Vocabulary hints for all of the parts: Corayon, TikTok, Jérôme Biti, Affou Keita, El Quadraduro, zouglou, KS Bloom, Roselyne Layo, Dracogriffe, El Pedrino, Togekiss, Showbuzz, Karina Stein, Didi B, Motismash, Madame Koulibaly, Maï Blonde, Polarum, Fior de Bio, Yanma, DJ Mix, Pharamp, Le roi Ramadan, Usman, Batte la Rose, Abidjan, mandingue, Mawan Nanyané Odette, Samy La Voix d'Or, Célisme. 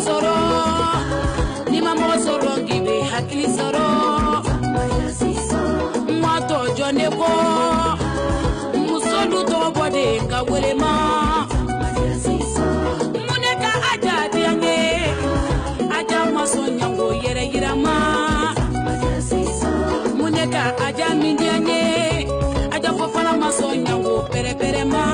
soro, ni mamo soro ngibe hakili soro, mato joneko, musolu to bode kawelema, muneka aja diange, aja masonyango yere girama, muneka aja mindiange, aja fofala masonyango pere pere ma.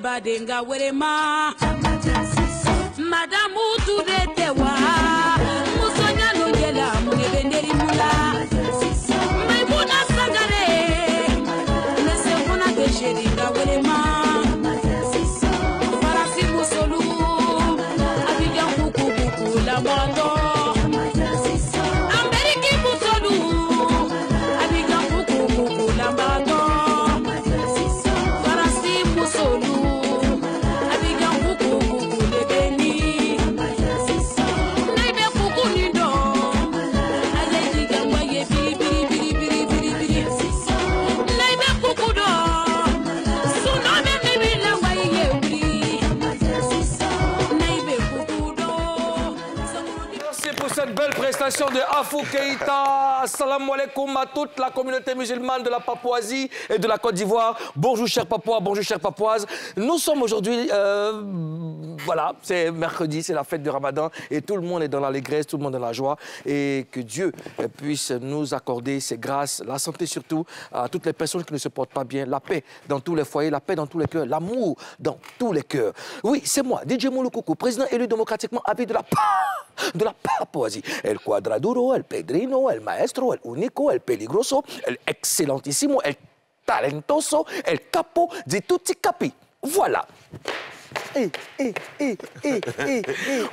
Badenga werema Madame Outou de Tewa Moussonia no yela Mune venderi mula Maïmouna sagare Nese muna de sheringa werema Farasi Moussolu Abidjan Koukou Koukou la Mwando Amberiki Moussolu Abidjan Koukou Koukou la Mwando de Affou Keita. Assalamu alaikum à toute la communauté musulmane de la Papouasie et de la Côte d'Ivoire. Bonjour chers Papouas, bonjour chères Papouases. Nous sommes aujourd'hui, voilà, c'est mercredi, c'est la fête du Ramadan et tout le monde est dans l'allégresse, tout le monde est dans la joie et que Dieu puisse nous accorder ses grâces, la santé surtout à toutes les personnes qui ne se portent pas bien, la paix dans tous les foyers, la paix dans tous les cœurs, l'amour dans tous les cœurs. Oui, c'est moi, DJ Mouloukoukou, président élu démocratiquement habillé de la Papouasie. El Quadraduro, El Pedrino, El Maestro, El Unico, El Peligroso, El Excellentissimo, El Talentoso, El Capo di Tutti Capi. Voilà.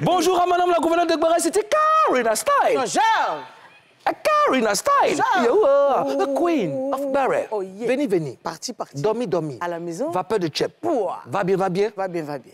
Bonjour à madame la gouvernante de Gbara, c'était Karina Stein. Bonjour. Karina Stein, the queen of Barret. Oh, yeah. Veni, veni. Parti, parti. Dormi, dormi. À la maison. Vapeur de tchèp. Va bien, va bien. Va bien, va bien.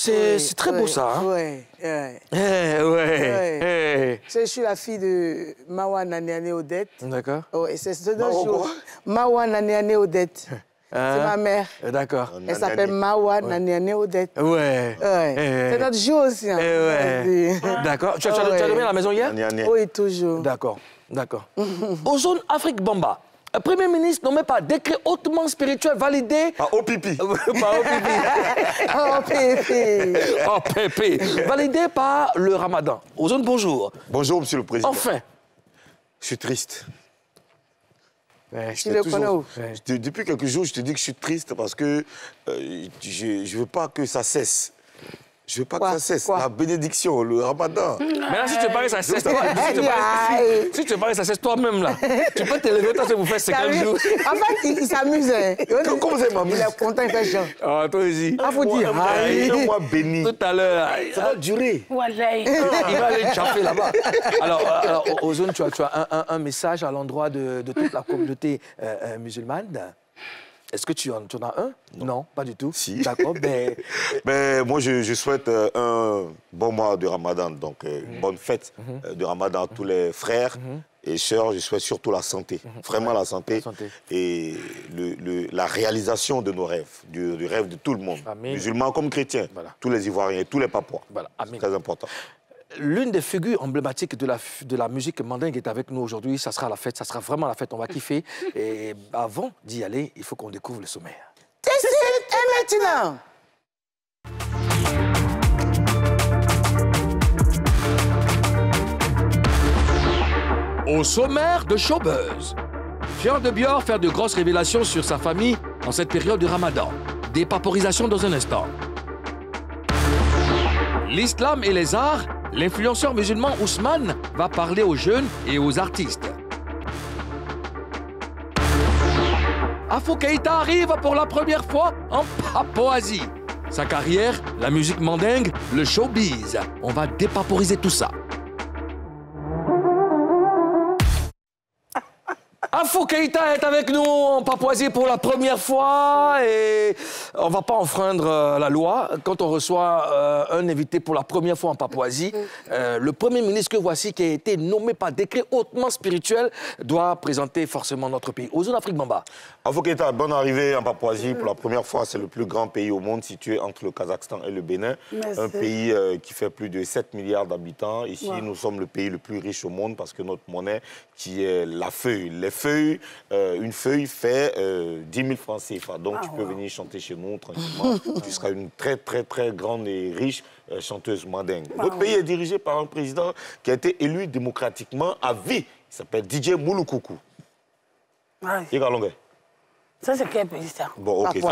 C'est oui, très oui, beau ça, hein? Oui, oui. Hey, ouais, oui. Hey. Je suis la fille de Mawan Nanyané Odette. D'accord. Oh, et c'est ce jour. Mawan Nanyané Odette. Hein? C'est ma mère. D'accord. Elle s'appelle Mawan Nanyané Odette. Ouais. Ouais. Ouais. Hey. C'est notre jour aussi, hein? Hey, ouais. D'accord. Tu as dormi à la maison hier? Oui, toujours. D'accord, d'accord. Au zone Afrique Bamba. Premier ministre nommé par décret hautement spirituel validé... Par OPP. Par OPP. Validé par le Ramadan. Ozone, bonjour. Bonjour, monsieur le président. Enfin. Je suis triste. Ouais, tu le connais où? Depuis quelques jours, je te dis que je suis triste parce que je ne veux pas que ça cesse. Je veux pas que ça cesse. La bénédiction, le ramadan. Mais là, si tu parles, ça cesse. Si tu parles, ça cesse toi-même, là. Tu peux te lever, toi, ça vous fait 50 jours. En fait, il s'amuse. Comment ça m'amuse? Il est content, il fait genre. Ah, toi aussi. Ah, faut dire. Moi, béni. Tout à l'heure. Ça va durer. Il va aller chaffer là-bas. Alors, Ozone, tu as un message à l'endroit de toute la communauté musulmane. Est-ce que tu en as un? Non. Non, pas du tout. Si. D'accord, mais... mais moi, je souhaite un bon mois de Ramadan, donc une bonne fête de Ramadan à tous les frères et sœurs. Je souhaite surtout la santé, vraiment la santé, et la réalisation de nos rêves, du rêve de tout le monde, musulmans comme chrétiens, tous les Ivoiriens, tous les Papouas. Voilà. C'est très important. L'une des figures emblématiques de la musique mandingue est avec nous aujourd'hui. Ça sera la fête, ça sera vraiment la fête, on va kiffer. Et avant d'y aller, il faut qu'on découvre le sommaire. Test it et maintenant. Au sommaire de Showbuzz, Fior de Bio fait de grosses révélations sur sa famille en cette période de Ramadan. Des vaporisations dans un instant. L'islam et les arts. L'influenceur musulman Usman va parler aux jeunes et aux artistes. Affou Keita arrive pour la première fois en Papouasie. Sa carrière, la musique mandingue, le showbiz. On va dépaporiser tout ça. Affou Keita est avec nous en Papouasie pour la première fois et on ne va pas enfreindre la loi. Quand on reçoit un invité pour la première fois en Papouasie, le premier ministre que voici, qui a été nommé par décret hautement spirituel, doit présenter forcément notre pays. Aux zones d'Afrique, Bamba. Affou Keita, bonne arrivée en Papouasie. Pour la première fois, c'est le plus grand pays au monde situé entre le Kazakhstan et le Bénin. Merci. Un pays qui fait plus de 7 milliards d'habitants. Ici, nous sommes le pays le plus riche au monde parce que notre monnaie, qui est la feuille, les feuilles, une feuille fait 10 000 francs CFA. Donc, tu peux venir chanter chez nous tranquillement. Tu seras une très, très, très grande et riche chanteuse mandingue. Notre pays est dirigé par un président qui a été élu démocratiquement à vie. Il s'appelle DJ Mouloukoukou. Ça, c'est quel pays, ça? Bon, ok. Tu n'es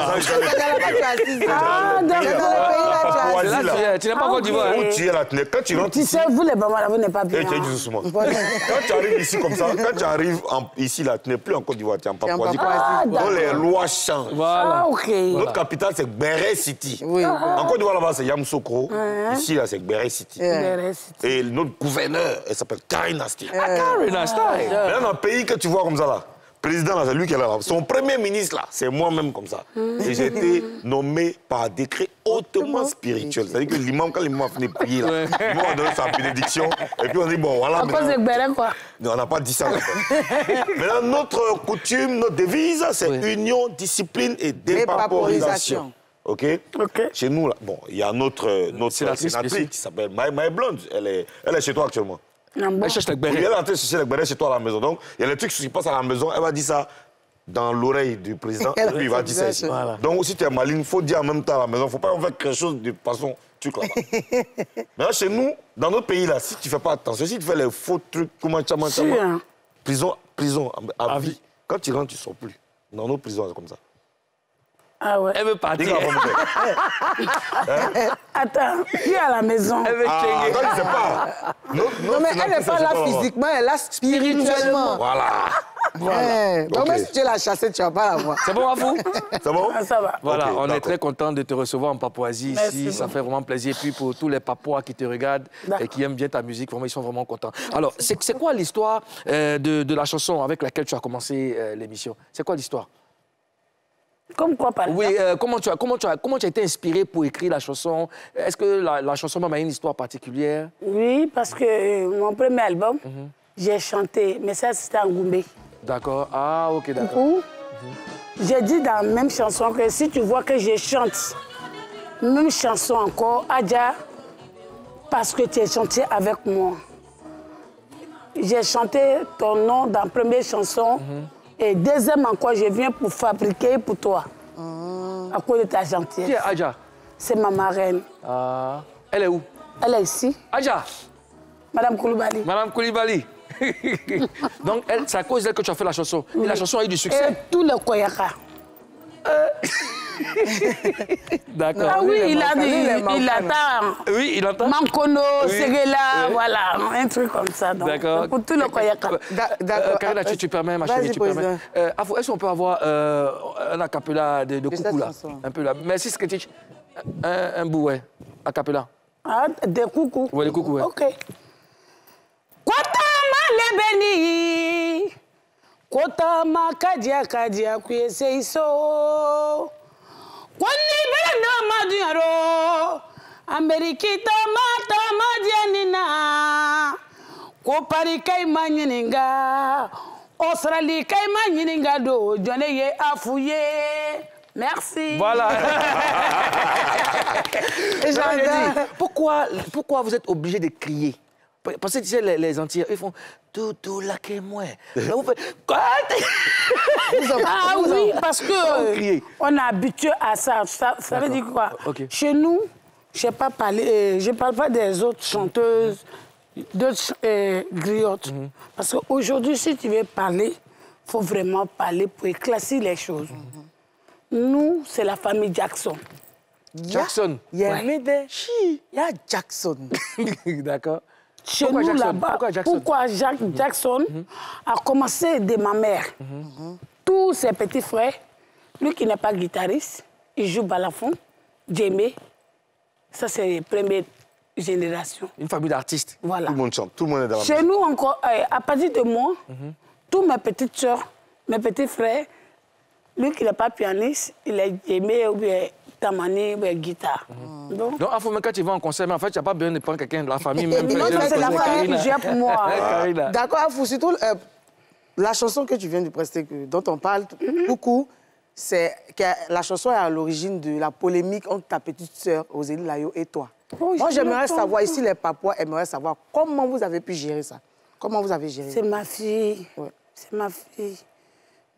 pas Côte d'Ivoire. Tu sais, vous, les Bambara, vous n'êtes pas bien. Quand tu arrives ici comme ça, quand tu arrives ici, là, tu n'es plus en Côte d'Ivoire, tu es en Papouasie. Donc, les lois changent. Voilà. Notre capitale, c'est Béret City. En Côte d'Ivoire, là-bas, c'est Yamoussoukro. Ici, là, c'est Béret City. Et notre gouverneur, elle s'appelle Karina Stein. Karina Stein. Dans un pays que tu vois comme ça, là, le président, c'est lui qui est là. Son premier ministre, là, c'est moi-même comme ça. Et j'ai été nommé par décret hautement spirituel. C'est-à-dire que l'imam, quand l'imam a fini de prier, là, l'imam a donné sa bénédiction. Et puis on dit, bon, voilà. Non, on n'a pas dit ça. Maintenant, notre coutume, notre devise, c'est union, discipline et dépaporisation. OK. Chez nous, là, bon, il y a notre sénatrice qui s'appelle Maï Blonde. Elle est chez toi actuellement. Elle cherche les bérets. Elle est en train de chercher les bérets chez toi à la maison. Donc, il y a des trucs qui se passent à la maison. Elle va dire ça dans l'oreille du président. Et lui, il va dire ça ici. Voilà. Donc, si tu es maligne, il faut dire en même temps à la maison. Il ne faut pas en faire quelque chose de façon truc là-bas. Mais là, chez nous, dans notre pays, là, si tu ne fais pas attention, si tu fais les faux trucs, comment prison à vie. Quand tu rentres, tu ne sors plus. Dans nos prisons, c'est comme ça. Ah ouais. Elle veut partir. Attends, qui est à la maison? Elle veut checker. Attends, je sais pas. Non, mais elle n'est pas là physiquement, elle est là spirituellement. Voilà. Donc, si tu l'as chassée, tu vas pas la voir. C'est bon, Affou? C'est bon? Ça va. Voilà, on est très content de te recevoir en Papouasie ici. Ça fait vraiment plaisir. Et puis, pour tous les Papouas qui te regardent et qui aiment bien ta musique, vraiment, ils sont vraiment contents. Alors, c'est quoi l'histoire de la chanson avec laquelle tu as commencé l'émission? C'est quoi l'histoire? Comme quoi, par exemple? Oui, comment tu as été inspirée pour écrire la chanson? Est-ce que la chanson même a une histoire particulière? Oui, parce que mon premier album, j'ai chanté, mais ça, c'était en Goumbé. D'accord. Ah, OK, d'accord. J'ai dit dans la même chanson que si tu vois que je chante, même chanson encore, Adja, parce que tu es chanté avec moi. J'ai chanté ton nom dans la première chanson. Et deuxième encore, je viens pour fabriquer pour toi. À cause de ta gentillesse. Qui est Adja? C'est ma marraine. Elle est où? Elle est ici. Adja? Madame Koulibaly. Madame Koulibaly. Donc, c'est à cause d'elle que tu as fait la chanson. Oui. Et la chanson a eu du succès. Et tout le Koyaka. D'accord. Ah oui, il attend. Oui, il attend. Mankono, oui. Segela, oui. Voilà, un truc comme ça. D'accord. Pour tout le Koyaka. D'accord. Karina, tu permets, ma chérie, tu permets. Est-ce qu'on peut avoir un acapella de coucou là, un peu là. Merci, Sketch. Un bout, ouais. Acapella. Ah, des coucous. Ouais, des coucous, ouais. Ok. Kota ma lebeni, kota ma kadia kadia kuyese iso. Kwani benda maduaro, Ameriki tamata madianina, kopari kaimanininga, Australie kaimanininga do, joneye afuye. Merci. Voilà. Pourquoi vous êtes obligé de crier? Parce que tu sais, les Antillais, ils font tout la que moi. Là, vous faites quoi? Ah oui, parce que on est habitué à ça. Ça veut dire quoi? Okay. Chez nous, je ne parle pas, des autres chanteuses, d'autres griottes. Parce qu'aujourd'hui, si tu veux parler, il faut vraiment parler pour éclaircir les choses. Nous, c'est la famille Jackson. Jackson? Il y a Jackson. D'accord. Chez nous là-bas, pourquoi Jackson a commencé de ma mère? Tous ses petits frères, lui qui n'est pas guitariste, il joue balafon, djembé. Ça, c'est les premières générations. Une famille d'artistes. Voilà. Tout le monde chante, tout le monde est dans la maison. Chez nous, encore, à partir de moi, tous mes petites soeurs, mes petits frères, lui qui n'est pas pianiste, il est djembé ou bien tamani ou bien guitare. Donc, Affou, quand tu vas en concert, mais en fait, tu n'as pas besoin de prendre quelqu'un de la famille. Même non, c'est la famille que j'ai pour moi. D'accord, Affou, surtout, la chanson que tu viens de prester, dont on parle beaucoup, c'est que la chanson est à l'origine de la polémique entre ta petite sœur, Roselyne Layo, et toi. Oh, moi, j'aimerais savoir, ici, les papas aimeraient savoir comment vous avez pu gérer ça. Comment vous avez géré ça? C'est ma fille. Ouais. C'est ma fille.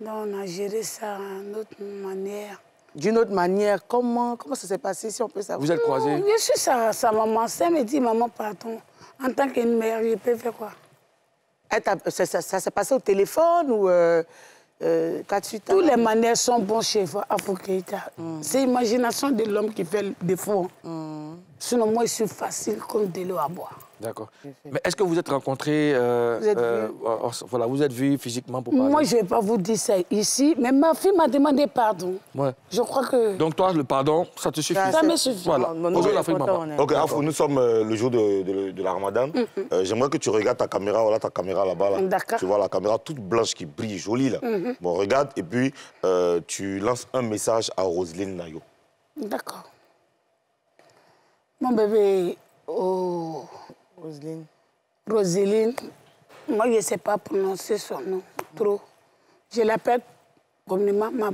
Donc, on a géré ça d'une autre manière. D'une autre manière, comment ça s'est passé, si on peut savoir? Vous êtes croisés? Je suis sa maman. Elle me dit, maman, pardon, en tant qu'une mère, je peux faire quoi? Ça s'est passé au téléphone ou quand tu t'as... Toutes les manières sont bonnes chez vous, Affou Keita. C'est l'imagination de l'homme qui fait le défaut. Sinon, moi, je suis facile comme de l'eau à boire. D'accord. Mais est-ce que vous êtes rencontrés... voilà, vous êtes vus physiquement pour parler? Moi, je ne vais pas vous dire ça ici, mais ma fille m'a demandé pardon. Ouais. Je crois que... Donc toi, le pardon, ça te suffit? Ça me suffit. Voilà. Ok, Affou, nous sommes le jour de la Ramadan. J'aimerais que tu regardes ta caméra, voilà ta caméra là-bas. Là. D'accord. Tu vois la caméra toute blanche qui brille, jolie là. Bon, regarde et puis tu lances un message à Roselyne Layo. D'accord. Mon bébé... Oh... Roselyne. Roselyne, moi je ne sais pas prononcer son nom trop. Je l'appelle comme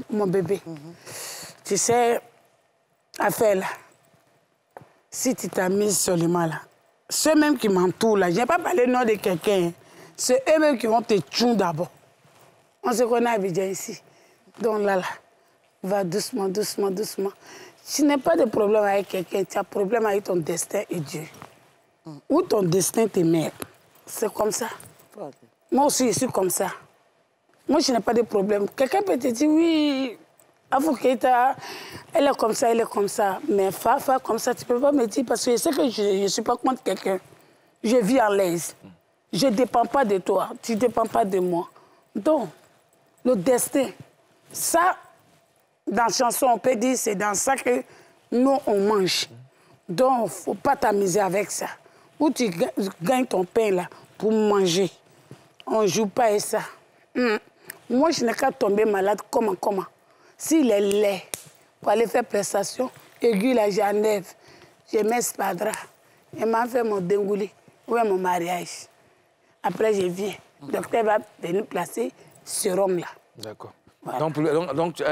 mon bébé. Tu sais, affaire là, si tu t'as mis seulement là, ceux même qui m'entourent là, je n'ai pas parlé nom de quelqu'un, c'est eux-mêmes qui vont te tuer d'abord. On se connaît à Abidjan ici. Donc là, va doucement, doucement, doucement. Tu n'as pas de problème avec quelqu'un, tu as problème avec ton destin et Dieu. Ou ton destin te mère. C'est comme ça. Moi aussi, je suis comme ça. Moi, je n'ai pas de problème. Quelqu'un peut te dire, oui, Affou Keita, elle est comme ça, elle est comme ça. Mais Fafa, comme ça, tu ne peux pas me dire parce que je sais que je ne suis pas contre quelqu'un. Je vis à l'aise. Je ne dépends pas de toi. Tu ne dépends pas de moi. Donc, le destin, ça, dans la chanson, on peut dire, c'est dans ça que nous, on mange. Donc, il ne faut pas t'amuser avec ça. Où tu gagnes ton pain là pour manger. On ne joue pas et ça. Moi, je n'ai qu'à tomber malade. Comment? S'il est laid, pour aller faire prestation, aiguille la Genève, je mets spadra. Je m'en fais mon dengoulé, ou mon mariage. Après, je viens. Le docteur va venir placer ce rhum là. D'accord. Voilà. Donc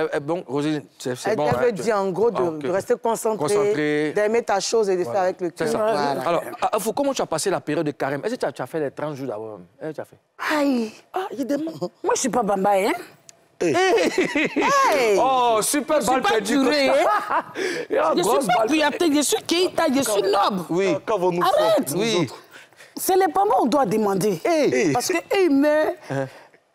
Roselyne, c'est bon. Elle avait dit en gros de rester concentré, d'aimer ta chose et de faire avec le cœur. Voilà. Alors, Affou, comment tu as passé la période de carême? Est-ce que tu as fait les 30 jours d'abord? Aïe, il demande. Moi, je ne suis pas bambaye, hein? Hey. Oh, super balle perdue. Je suis pas durée, hein? Je suis Keita, je suis noble. Oui. Arrête. Oui. C'est les parents qu'on doit demander. Hey. Parce que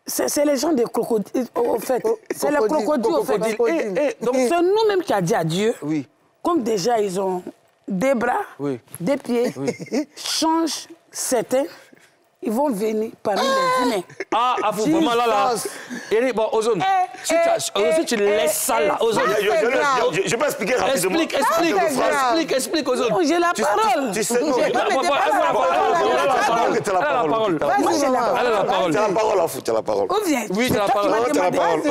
c'est les gens des crocodiles, au fait. C'est les crocodiles, au fait. Donc c'est nous-mêmes qui a dit à Dieu, comme déjà ils ont des bras, des pieds, change certains. Ils vont venir parmi les humains. Ah, Affou, vraiment là, là. Eric, bon, Ozone, si tu laisses ça là, Ozone. Je vais expliquer rapidement. Explique, Ozone. J'ai la parole. Tu sais, non, j'ai la parole. Elle a la parole. Moi, j'ai la parole. Tu as la parole, Affou, tu as la parole. Oui, tu as la parole.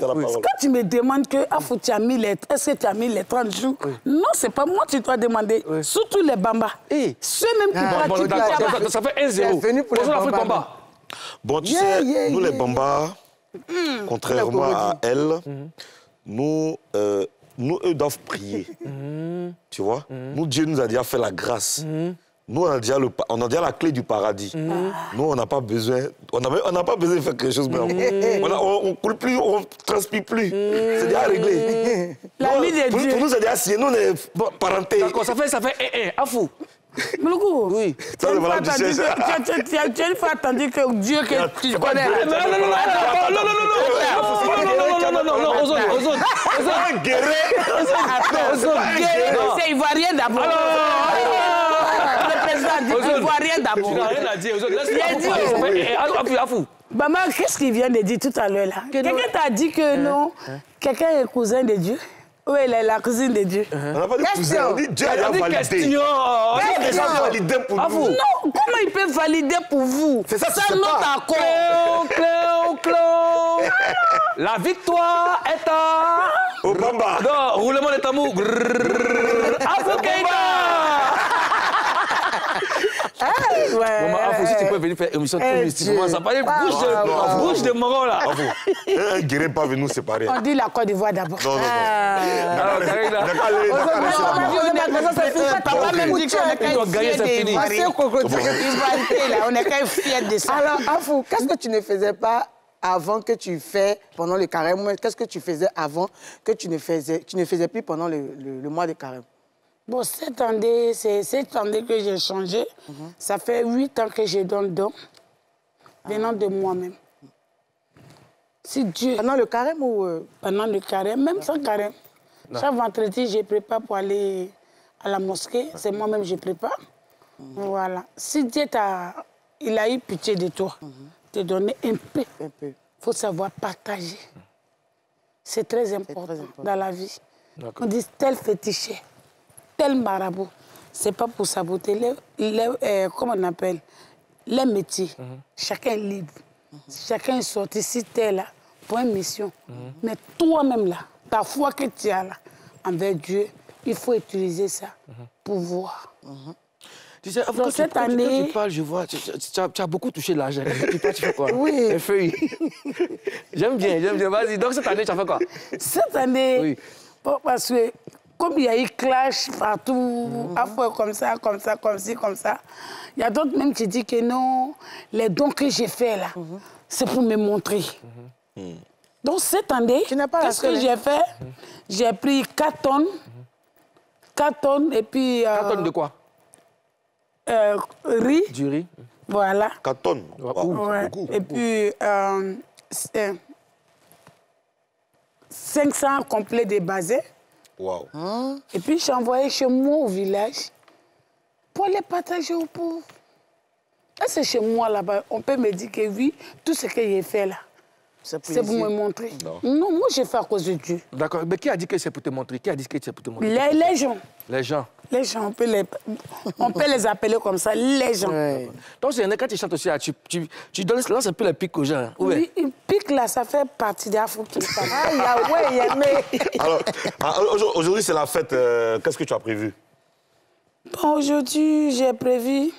Quand tu me demandes que, Affou, tu as mis les 30 jours, non, c'est pas moi que tu dois demander. Surtout les bambas. Ceux-mêmes qui pratiquent le bambas. Ça fait 1-0. Bon, tu sais, nous les bambas, contrairement à elle, nous, eux doivent prier. Tu vois, nous, Dieu nous a déjà fait la grâce. Nous, on a déjà la clé du paradis. Nous, on n'a pas besoin. On n'a pas besoin de faire quelque chose, mais on ne coule plus, on ne transpire plus. C'est déjà réglé. L'ami de Dieu. Pour nous, c'est déjà signé. Nous, on est parentés. D'accord, ça fait Affou. Mouloukoukou, tu as une fois attendu que Dieu que tu connais. Non, Ozone guérir. C'est ivoirien d'abord. Le président dit ivoirien d'abord. Tu n'as rien à dire, Ozone. Affou. Maman, qu'est-ce qu'il vient de dire tout à l'heure là? Quelqu'un t'a dit que non, quelqu'un est cousin de Dieu? Oui, la cousine de Dieu. On n'a pas dit cousine, on dit Dieu a validé. Question. On dit déjà validé pour vous. Non, comment il peut valider pour vous? C'est ça, c'est notre accord. Cléo. La victoire est à... Au Bamba. Non, roulement des tambours. Affou Keita. Maman, Affou, si tu peux venir faire émission touristique, ça paraît bouche de moron, là. Affou, guérir pas venir nous séparer. On dit la Côte d'Ivoire d'abord. On est quand même fiers de ça. Alors, Affou, qu'est-ce que tu ne faisais pas avant que tu fais pendant le carême? Qu'est-ce que tu faisais avant que tu ne faisais plus pendant le mois de carême? Bon, c'est 7 ans que j'ai changé. Ça fait 8 ans que je donne le don, venant de moi-même. Si Dieu... Pendant le carême ou... Pendant le carême, même sans carême. Chaque vendredi, je prépare pour aller à la mosquée. C'est moi-même je prépare. Voilà. Si Dieu il a eu pitié de toi, te donner un peu. Il faut savoir partager. C'est très important dans la vie. On dit tel féticheur, tel marabout. C'est pas pour saboter comment on appelle, les métiers. Chacun est libre. Chacun est sorti si t'es là pour une mission. Mais toi-même là, ta foi que tu as là, envers Dieu, il faut utiliser ça pour voir. Tu sais, avant cette année, tu parles, je vois, tu as beaucoup touché l'argent. Tu fais quoi? Oui. Les feuilles. J'aime bien. Vas-y, donc cette année, tu as fait quoi? Cette année, parce que comme il y a eu clash partout, parfois comme ça, il y a d'autres même qui disent que non, les dons que j'ai faits là, c'est pour me montrer. Donc cette année, qu'est-ce que j'ai fait? J'ai pris 4 tonnes. 4 tonnes et puis... 4 tonnes de quoi? Riz. Du riz. Voilà. 4 tonnes. Et puis 500 complets de basés. Wow. Et puis j'ai envoyé chez moi au village pour les partager aux pauvres. C'est chez moi là-bas. On peut me dire que oui, tout ce que j'ai fait là, c'est pour me montrer. Non, moi j'ai fait à cause de Dieu. D'accord, mais qui a dit que c'est pour te montrer? Qui a dit que c'est pour te montrer? Les gens. Les gens. Les gens, on peut les appeler comme ça, les gens. Ouais. Donc c'est quand tu chantes aussi, tu lances un peu les piques aux gens. Oui, une pique là, ça fait partie d'Affou Keita. Alors, aujourd'hui c'est la fête, qu'est-ce que tu as prévu? Bon, aujourd'hui j'ai prévu...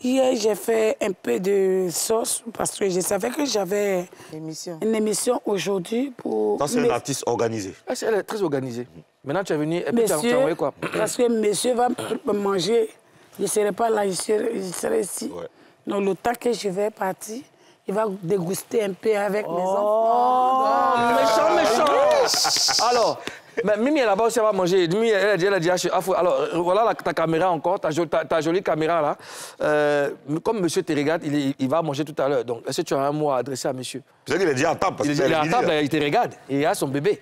Hier, j'ai fait un peu de sauce parce que je savais que j'avais une émission aujourd'hui pour... Ça, c'est une artiste organisée. Elle est très organisée. Maintenant, tu es venue et puis tu as envoyé quoi? Parce que monsieur va manger. Je ne serai pas là, je serai ici. Ouais. Donc, le temps que je vais partir, il va déguster un peu avec mes enfants. Méchant. Alors, Mais Mimi, là-bas aussi, elle va manger. Mimi, elle a dit, alors, voilà ta caméra encore, ta jolie caméra là. Comme monsieur te regarde, il va manger tout à l'heure. Donc, est-ce que tu as un mot à adresser à monsieur? C'est qu'il est déjà à table. Il est à table, il te regarde. Il a son bébé.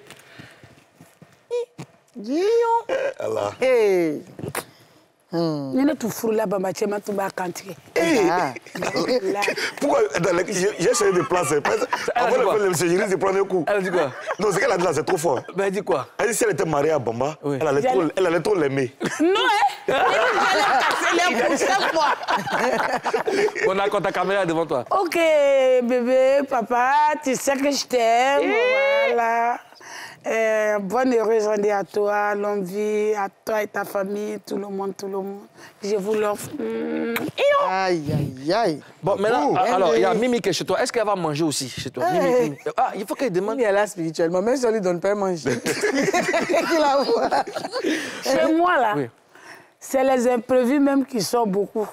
Guillaume. Allah. Hey. Pourquoi j'ai essayé de placer? Avant le monsieur Giris de prendre un coup. Elle a dit quoi? Non, c'est qu'elle a dit là, c'est trop fort. Elle a dit quoi? Elle a dit si elle était mariée à Bamba, elle allait trop l'aimer. Non, hein? Elle allait casser les fois. On a ta caméra devant toi. Ok, bébé, papa, tu sais que je t'aime. Voilà. Bonne heureuse journée à toi, longue vie, à toi et ta famille, tout le monde. Je vous l'offre. Aïe, aïe, aïe. Bon, maintenant, alors, il y a Mimi qui est chez toi. Est-ce qu'elle va manger aussi chez toi? Hey. Mimi. Ah, il faut qu'elle demande. Elle est là spirituellement, même si on ne lui donne pas à manger. Chez moi, là, oui, c'est les imprévus même qui sortent beaucoup.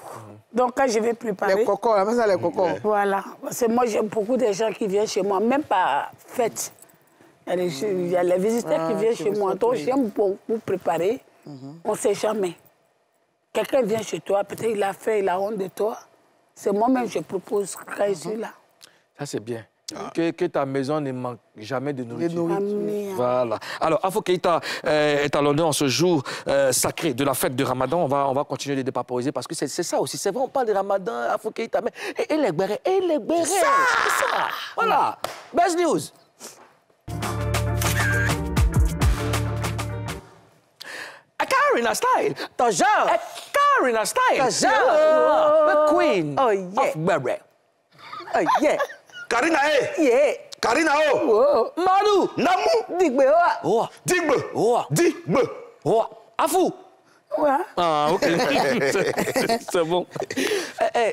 Donc, quand je vais préparer... Les cocos, là, ça, les cocos. Voilà. Parce que moi, j'ai beaucoup de gens qui viennent chez moi, même pas fête. Il y a les visiteurs qui viennent chez moi. Donc, j'aime beaucoup préparer. On ne sait jamais. Quelqu'un vient chez toi, peut-être il a faim, il a honte de toi. C'est moi-même je propose quand je suis là. Ça, c'est bien. Que ta maison ne manque jamais de nourriture. Voilà. Alors, Affou Keita est à l'honneur en ce jour sacré de la fête de Ramadan. On va continuer de dépaporiser parce que c'est ça aussi. C'est vrai, on parle de Ramadan, Affou Keita. Mais, et les bérets. C'est ça. Voilà. Best news. Karina Stein, ton genre. Karina Stein, ton genre. The queen of Berber. Oh yeah. Karina eh. Yeah. Karina oh. Manu. Namu. Digbe oh. Digbe oh. Digbe oh. Affou. Ouais. Ah ok. C'est bon. Eh,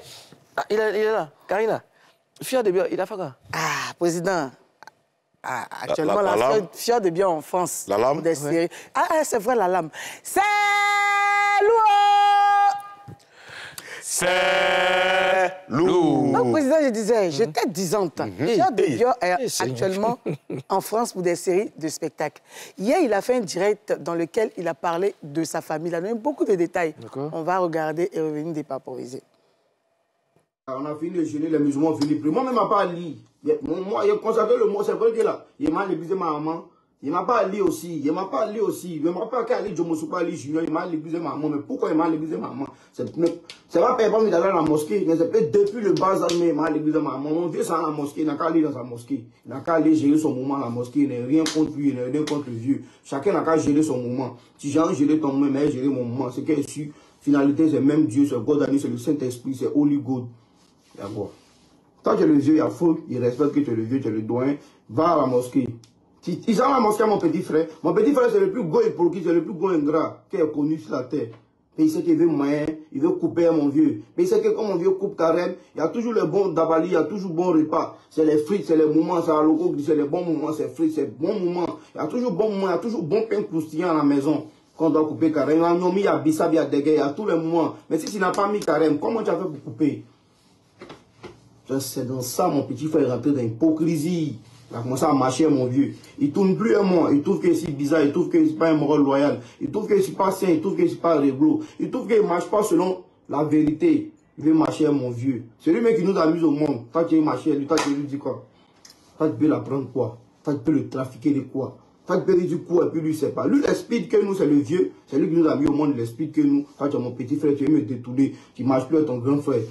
il est là. Karina. Fior de Bio, il a fait quoi? Ah président. Ah, actuellement, la Fior de Bio en France. La lame des séries. Ah, c'est vrai, la lame. C'est lourd. C'est lourd. Non, président, je disais, j'étais 10 ans. Fior de Bio est actuellement en France pour des séries de spectacles. Hier, il a fait un direct dans lequel il a parlé de sa famille. Il a donné beaucoup de détails. On va regarder et revenir dépaporiser. On a fini le jeûner, les musulmans ont fini. Moi-même, je n'ai pas lu. Moi, j'ai conservé le mot, c'est vrai que là, il m'a négligé ma maman. Il m'a pas lu aussi. Il m'a pas lu aussi. Il m'a pas lu, je ne me suis pas lu junior. Il m'a négligé ma maman. Mais pourquoi il m'a négligé ma maman? C'est pas permis d'aller à la mosquée. C'est peut-être depuis le bas âge, il m'a négligé ma maman. Mon vieux, c'est à la mosquée. Il n'a qu'à aller dans sa mosquée. Il n'a qu'à aller gérer son moment à la mosquée. Il n'a rien contre lui, il n'a rien contre le vieux. Chacun n'a qu'à gérer son moment. Si j'ai envie de gérer ton moment, j'ai géré mon moment. C'est qu'elle suit. Finalité, c'est même Dieu, c'est God, c'est le Saint-Esprit, c'est Holy God. D'accord. Quand tu es le vieux, il y a faute, il respecte que tu es le vieux, tu es le doyen. Va à la mosquée. Ils sont à la mosquée, mon petit frère. Mon petit frère, c'est le plus gros pour qui, c'est le plus gros ingrat qui est connu sur la terre. Et il sait qu'il veut moyen, il veut couper mon vieux. Mais il sait que quand mon vieux coupe carême, il y a toujours le bon dabali, il y a toujours bon repas. C'est les frites, c'est les moments, c'est l'alcool, c'est les bons moments, c'est frites, c'est bon moment. Il y a toujours bon moment, il y a toujours bon pain croustillant à la maison. Quand on doit couper carême, on a mis à Bissab, à Degué, à tous les moments. Mais si tu n'as pas mis carême, comment tu as fait pour couper? C'est dans ça, mon petit frère, il est rentré dans l'hypocrisie. Il a commencé à marcher, mon vieux. Il ne tourne plus un mot. Il trouve que c'est bizarre. Il trouve que c'est pas un moral loyal. Il trouve que c'est pas sain. Il trouve que c'est pas réglo. Il trouve qu'il ne marche pas selon la vérité. Il veut marcher, mon vieux. C'est lui-même qui nous amuse au monde. Toi, tu veux marcher, lui, toi, tu lui dis quoi? Toi, tu peux l'apprendre quoi? Toi, tu peux le trafiquer de quoi? Toi, tu peux lui dire quoi? Et puis, lui, c'est pas. Lui, l'explique que nous, c'est le vieux. C'est lui qui nous a mis au monde. L'explique que nous. Toi, tu as mon petit frère, tu veux me détourner. Tu ne marches plus à ton grand frère.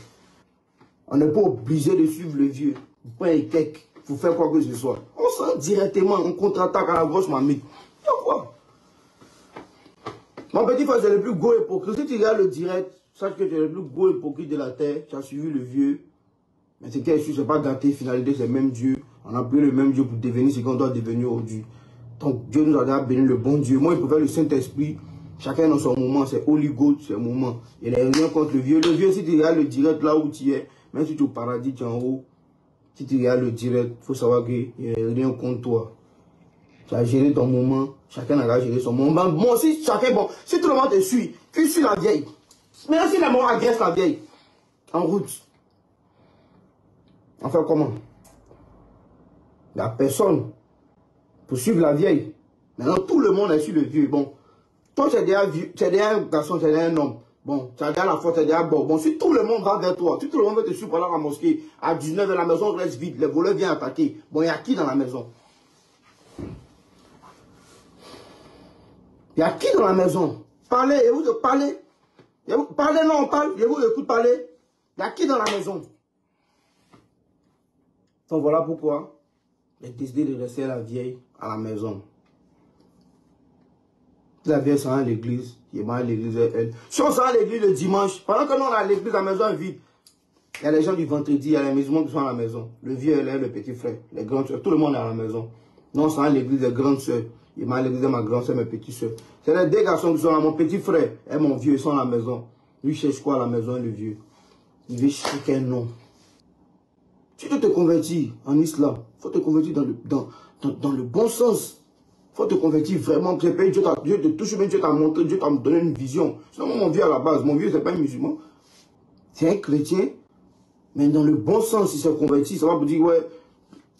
On n'est pas obligé de suivre le vieux. Vous prenez quelqu'un, vous faites quoi que ce soit. On sent directement, on contre-attaque à la grosse mamie. Pourquoi? Mon petit frère, c'est le plus gros hypocrite. Si tu regardes le direct, sache que tu es le plus gros hypocrite de la terre. Tu as suivi le vieux. Mais c'est quelque chose, c'est pas gâté. Finalité, c'est même Dieu. On a pris le même Dieu pour devenir ce qu'on doit devenir aujourd'hui. Donc Dieu nous a déjà béni le bon Dieu. Moi, il préfère le Saint-Esprit. Chacun dans son moment. C'est Holy God, c'est le moment. Il n'y a rien contre le vieux. Le vieux, si tu regardes le direct là où tu es, même si tu es au paradis, tu es en haut, si tu regardes le direct, il faut savoir qu'il n'y a rien contre toi. Tu as géré ton moment, chacun a géré son moment. Bon, si chacun, bon, si tout le monde te suit, tu suis la vieille. Même si la mort agresse la vieille, en route, on fait comment? La personne, pour suivre la vieille, Maintenant, tout le monde est sur le vieux. Bon, toi, tu es déjà vieux, tu es déjà un garçon, tu es déjà un homme. Bon, tu as déjà la force, tu as déjà bon. Bon, si tout le monde va vers toi, si tout le monde veut te suivre à la mosquée, à 19h, la maison reste vide, les voleurs viennent attaquer. Bon, il y a qui dans la maison? Il y a qui dans la maison? Parlez, et vous parlez. Parlez, non, on parle, je vous écoute parler. Il y a qui dans la maison? Donc voilà pourquoi j'ai décidé de laisser la vieille à la maison. La vieille sera à l'église, il va à l'église elle. Si on sera à l'église le dimanche, pendant que nous on est à l'église, la maison est vide. Il y a les gens du vendredi, il y a les musulmans qui sont à la maison. Le vieux, elle est le petit frère, les grandes soeurs, tout le monde est à la maison. Nous on sera à l'église des grandes soeurs, il va à l'église de ma grande soeur, mes petites soeurs. C'est les deux garçons qui sont là, mon petit frère et mon vieux, ils sont à la maison. Lui cherche quoi à la maison, le vieux? Il veut chercher un nom. Si tu te convertis en islam, il faut te convertir dans le bon sens. Il faut te convertir vraiment. Dieu te touche, mais Dieu t'a montré, Dieu t'a donné une vision. Sinon, mon vieux à la base, mon vieux, c'est pas un musulman. C'est un chrétien, mais dans le bon sens, il s'est converti. Ça va vous dire, ouais,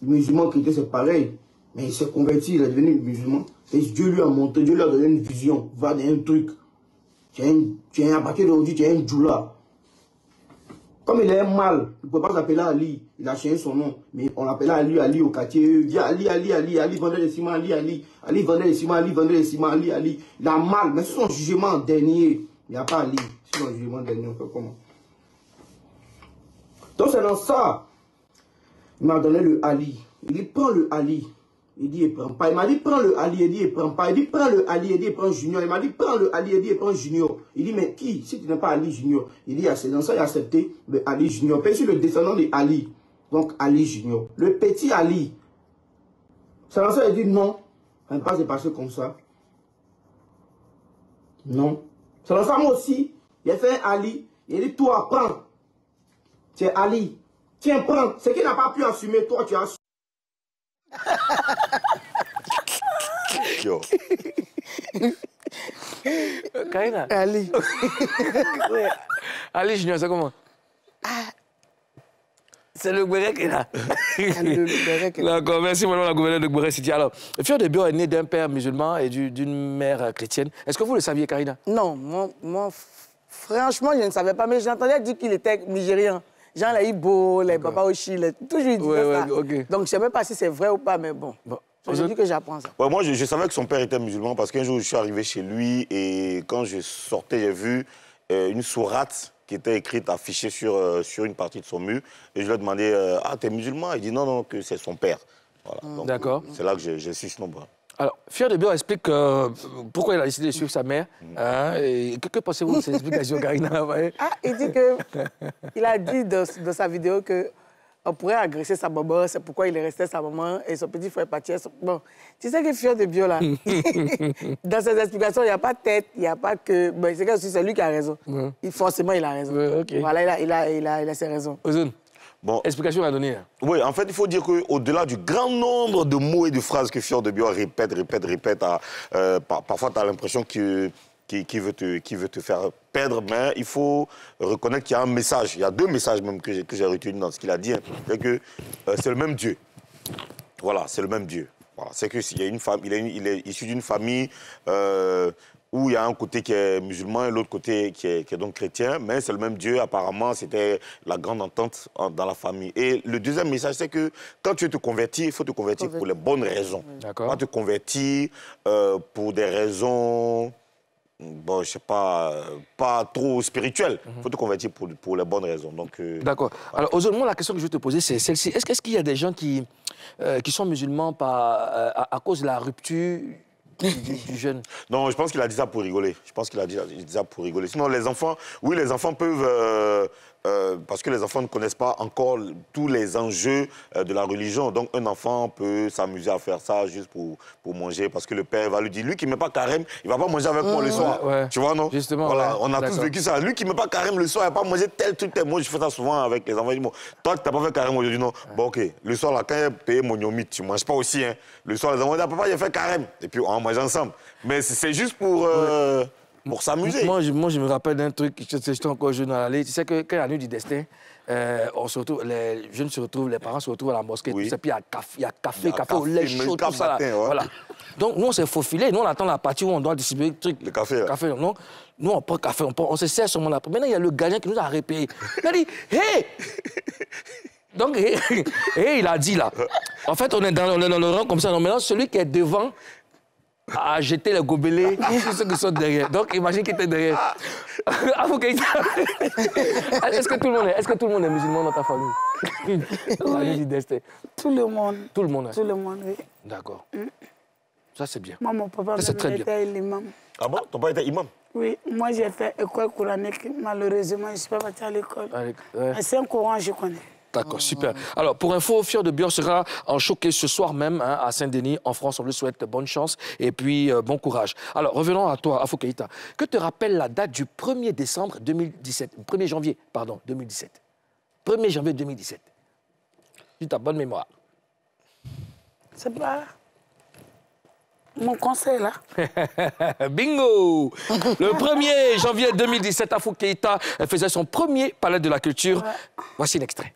musulman, chrétien, c'est pareil. Mais il s'est converti, il est devenu musulman. Et Dieu lui a montré, Dieu lui a donné une vision. Va dans un truc. Tu es un paquet d'ordi, tu es un djoula. Comme il est mal, il ne peut pas s'appeler Ali, il a changé son nom, mais on l'appelait Ali au quartier, il y a Ali vendait les ciments, Ali vendait les ciments, Ali. Il a mal, mais c'est son jugement dernier, il n'y a pas Ali, c'est son jugement dernier, on fait comment? Donc c'est dans ça, il m'a donné le Ali, il dit prends le Ali, il dit il prend pas, il m'a dit prends le Ali, il dit il prend pas, il dit prends le Ali, il dit il prend Junior, il m'a dit prends le Ali, il dit il prend Junior, il dit mais qui, si tu n'es pas Ali Junior, il dit c'est dans ça il a accepté le Ali Junior, puis c'est le descendant de Ali, donc Ali Junior, le petit Ali, c'est dans ça il dit non, ça ne va pas se passer comme ça, non, c'est dans ça moi aussi, il a fait un Ali, il dit toi prends, tu es Ali, tiens prends, ce qu'il n'a pas pu assumer, toi tu as assumé. Yo. Karina. Ali. Oui. Ali Junior, c'est comment? Ah. C'est le Gouéré qui est là. D'accord, merci madame la gouverneure de Gouéré City. Alors, Fior de Bio est né d'un père musulman et d'une mère chrétienne. Est-ce que vous le saviez, Karina? Non, moi, franchement, je ne savais pas, mais j'entendais dire qu'il était nigérien. Jean Laïbo, les Papa Oshi, toujours ils disaient ça. Okay. Donc je ne sais même pas si c'est vrai ou pas, mais bon. Je dis que j'apprends ça. Ouais, moi, je savais que son père était musulman parce qu'un jour, je suis arrivé chez lui et quand je sortais, j'ai vu une sourate qui était écrite, affichée sur une partie de son mur. Et je lui ai demandé ah, t'es musulman? Il dit non, que c'est son père. Voilà. D'accord. C'est là que je suis snobé. Alors, Fior de Bio explique pourquoi il a décidé de suivre sa mère. Hein, et que pensez-vous de cette explication, Karina? Ah, il dit que. Il a dit dans sa vidéo qu'on pourrait agresser sa maman, c'est pourquoi il est resté sa maman et son petit frère parti. Bon, tu sais que Fior de Bio, là, dans ses explications, il n'y a pas de tête, il n'y a pas que. Bon, c'est lui qui a raison. Forcément, il a raison. Okay. Voilà, il a ses raisons. Ozone. Bon, explication à donner. Oui, en fait, il faut dire qu'au-delà du grand nombre de mots et de phrases que Fior de Bio répète, parfois tu as l'impression qu'il veut te faire perdre, mais il faut reconnaître qu'il y a un message. Il y a deux messages même que j'ai retenus dans ce qu'il a dit. Hein. C'est que c'est le même Dieu. Voilà, c'est le même Dieu. Voilà, c'est qu'il y a une famille, il est issu d'une famille où il y a un côté qui est musulman et l'autre côté qui est donc chrétien, mais c'est le même Dieu, apparemment, c'était la grande entente dans la famille. Et le deuxième message, c'est que quand tu veux te convertir, il faut te convertir pour les bonnes raisons. Pas te convertir pour des raisons, bon, je sais pas trop spirituelles. Il faut te convertir pour les bonnes raisons. D'accord. Alors, aujourd'hui, la question que je vais te poser, c'est celle-ci. Est-ce qu'il y a des gens qui sont musulmans à cause de la rupture du jeune? Non, je pense qu'il a dit ça pour rigoler. Je pense qu'il a dit ça pour rigoler. Sinon, les enfants, oui, les enfants peuvent... parce que les enfants ne connaissent pas encore tous les enjeux de la religion. Donc, un enfant peut s'amuser à faire ça juste pour manger, parce que le père va lui dire, lui qui ne met pas carême, il ne va pas manger avec moi le soir. Ouais. Tu vois, non? Justement, voilà, on a tous vécu ça. Lui qui ne met pas carême le soir, il ne va pas manger tel truc, tel... Moi, je fais ça souvent avec les enfants. Je dis, bon, toi, tu n'as pas fait carême aujourd'hui, non? Ouais. Bon, OK. Le soir, là, quand il a payé mon yomite, tu ne manges pas aussi, hein? Le soir, les enfants disent, papa, il a fait carême. Et puis, on mange ensemble. Mais c'est juste pour... pour s'amuser. Moi, je me rappelle d'un truc, j'étais encore jeune à l'aller. Tu sais que quand il y a la nuit du destin, on se retrouve, les jeunes se retrouvent, les parents se retrouvent à la mosquée, oui. Tout ça, puis il y a café au lait chaud, tout ça. Matin, ouais. Voilà. Donc, nous, on s'est faufilés, nous, on attend la partie où on doit distribuer le truc. Le café. Café non. Nous, on prend café, on se sert sur mon après. Maintenant, il y a le gardien qui nous a repéré. Il a dit, hé hey! Donc, il a dit là. En fait, on est dans le rang comme ça. Non, maintenant, celui qui est devant a jeté les gobelets sur ceux qui sont derrière. Donc, imagine qu'il était derrière. Affou Keita. Est-ce que tout le monde est musulman dans ta famille? Oui. Tout le monde. Tout le monde. Hein? Tout le monde, oui. D'accord. Mm. Ça, c'est bien. Moi, mon papa était l'imam. Ah bon? Ton papa était imam? Oui, moi j'ai fait école coranique. Malheureusement, je ne suis pas partie à l'école. C'est un courant, je connais. D'accord, super. Alors, pour info, Fior de Bio sera en showcase ce soir même hein, à Saint-Denis, en France. On lui souhaite bonne chance et puis bon courage. Alors, revenons à toi, Affou Keita. Que te rappelle la date du 1er janvier 2017. Tu as bonne mémoire. C'est pas mon conseil, là. Bingo! Le 1er janvier 2017, Affou Keita faisait son premier palais de la culture. Ouais. Voici l'extrait.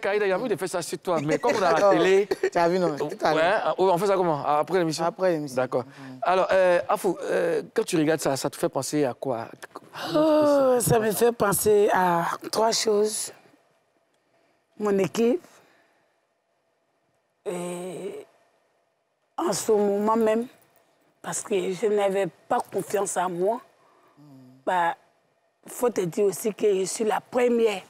Karina, il y a mieux de faire ça sur toi, mais comme on a la télé... Tu as vu, non? Ouais, on fait ça comment? Après l'émission? Après l'émission. D'accord. Alors, Affou, quand tu regardes ça, ça te fait penser à quoi? Oh, ça me fait penser à trois choses. Mon équipe. Et en ce moment même, parce que je n'avais pas confiance en moi, bah, faut te dire aussi que je suis la première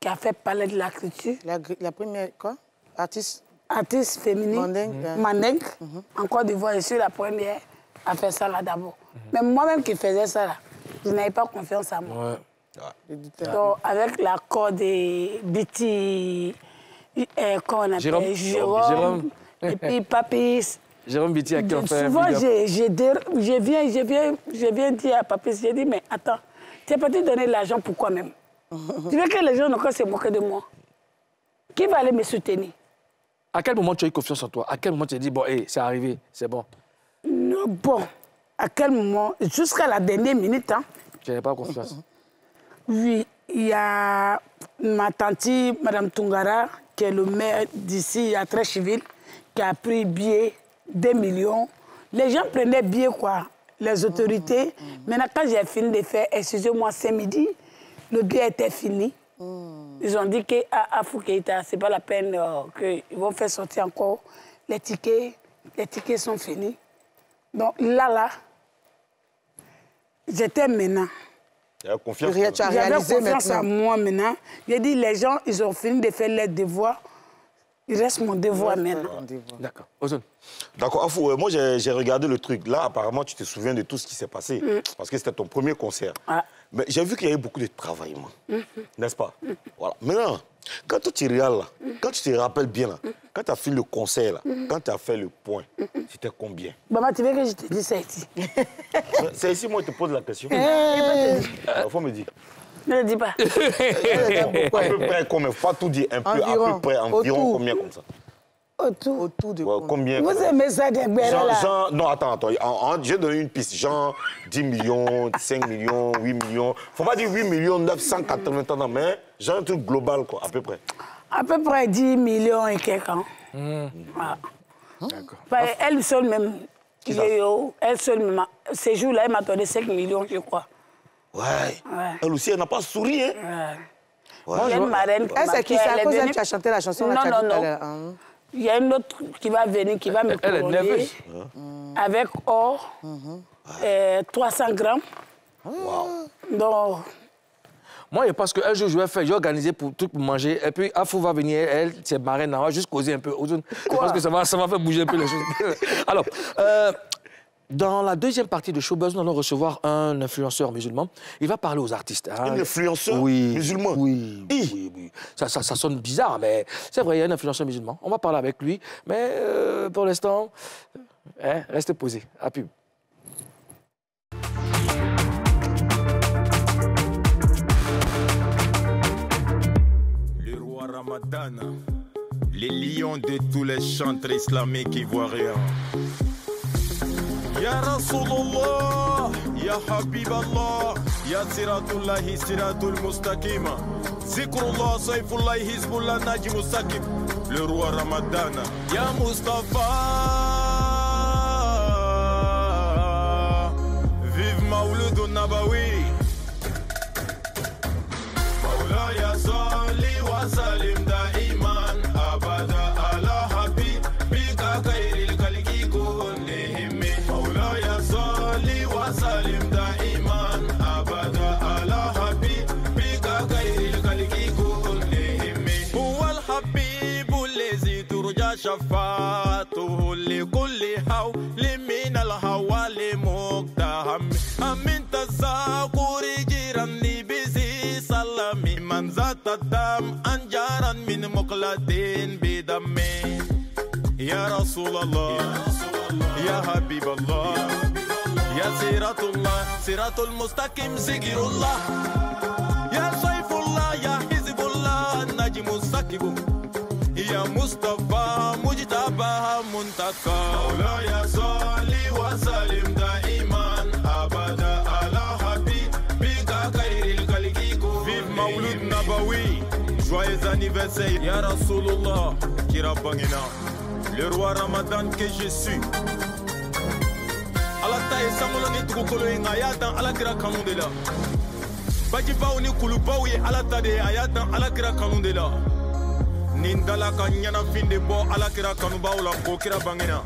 qui a fait parler de la culture. La première, quoi? Artiste? Artiste féminine, Mandingue. En Côte d'Ivoire, je suis la première à faire ça là d'abord. Même moi-même qui faisais ça là, je n'avais pas confiance en moi. Ouais. Donc, avec l'accord de Biti, qu'on appelle Jérôme, et puis Papiss. Jérôme Biti à qui on fait. Souvent, je viens dire à Papiss, j'ai dit, mais attends, tu n'as pas dû donner l'argent pour quoi même? Tu veux que les gens encore se moquent de moi? Qui va aller me soutenir? À quel moment tu as eu confiance en toi? À quel moment tu as dit, bon, hé, hey, c'est arrivé, c'est bon? Non, bon, à quel moment? Jusqu'à la dernière minute, hein? Tu n'avais pas confiance? Oui, il y a ma tante, Mme Tungara, qui est le maire d'ici, à Trècheville, qui a pris billet, 2 millions. Les gens prenaient billet, quoi, les autorités. Maintenant, quand j'ai fini de faire, excusez-moi, c'est midi, le billet était fini. Ils ont dit qu'à Affou Keita, ce n'est pas la peine qu'ils vont faire sortir encore les tickets. Les tickets sont finis. Donc là, j'étais maintenant. J'avais confiance en moi maintenant. J'ai dit, les gens, ils ont fini de faire leurs devoirs. Il reste mon devoir maintenant. D'accord. D'accord, Affou, moi j'ai regardé le truc. Là, apparemment, tu te souviens de tout ce qui s'est passé. Parce que c'était ton premier concert. Ah. Mais j'ai vu qu'il y avait beaucoup de travail, n'est-ce pas? Voilà. Maintenant, quand tu es réel, quand tu te rappelles bien, là, quand tu as fait le concert, là, quand tu as fait le point, c'était combien? Maman, tu veux que je te dise ça ici? C'est ici, moi, je te pose la question. Il faut me dire. Ne le dis pas. À peu près combien? Pas tout dire un peu, à peu près environ combien comme ça? Autour de combien? Vous aimez ça des là? Non, attends. J'ai donné une piste. Genre 10 millions, 5 millions, 8 millions. Faut pas dire 8 millions, 980 ans, mais genre un truc global, quoi, à peu près. À peu près 10 millions et quelques ans. D'accord. Elle seule même, elle seule, ces jours-là, elle m'a donné 5 millions, je crois. Ouais. Elle aussi, elle n'a pas souri, hein? Ouais. Elle, c'est qui? C'est à cause d'elle que tu as chanté la chanson? Non, non. Il y a une autre qui va venir, qui va me couronner avec or, 300 grammes. Donc... Moi, je pense qu'un jour, je vais faire, j'ai organisé pour tout pour manger. Et puis, Affou va venir, elle, c'est marraine, on va juste causer un peu. Je pense que ça va faire bouger un peu les choses. Alors, dans la deuxième partie de Showbuzz, nous allons recevoir un influenceur musulman. Il va parler aux artistes. Hein. Un influenceur musulman? Oui. Ça sonne bizarre, mais c'est vrai, il y a un influenceur musulman. On va parler avec lui, mais pour l'instant, restez posés. À pub. Le roi Ramadan, les lions de tous les chantres islamiques ivoiriens. Ya Rasulullah, Ya Habiballah, Ya Siratullahi Siratul Mustaqima, Zikrullah, Saifullah, Hizbullah, Najim Mustaqim, le roi Ramadan, Ya Mustafa, vive Maouloud Nabawi, Maula Ya Sali wa Salim Daiman, Abada Allah Habib, Bika Kairi. شفاعته لكل حول من الهوى لمقتهم أمن تزاقر جيرا لبزي سلمي من ذات الدم أنجارا من مقلد بدمي يا رسول الله يا حبيب الله يا سيرة الله سيرة المستقيم ذكر الله يا سيف الله يا حزب الله النجم الثاقب يا مصطفى مجتبى منتقى مولاي صل وسلم دائما ابدا على حبيبك خير الخلق كلهم في مولد نبوي joyeux anniversaire يا رسول الله qui rabbana le roi Ramadan que je suis ala taye samoloni tukukoloy ngayatan ala kira kamundela baji bauni kulubawi ala tade ayatan ala kira kamundela Nindala kanyana finde bo alakira kanubaula kokira bangena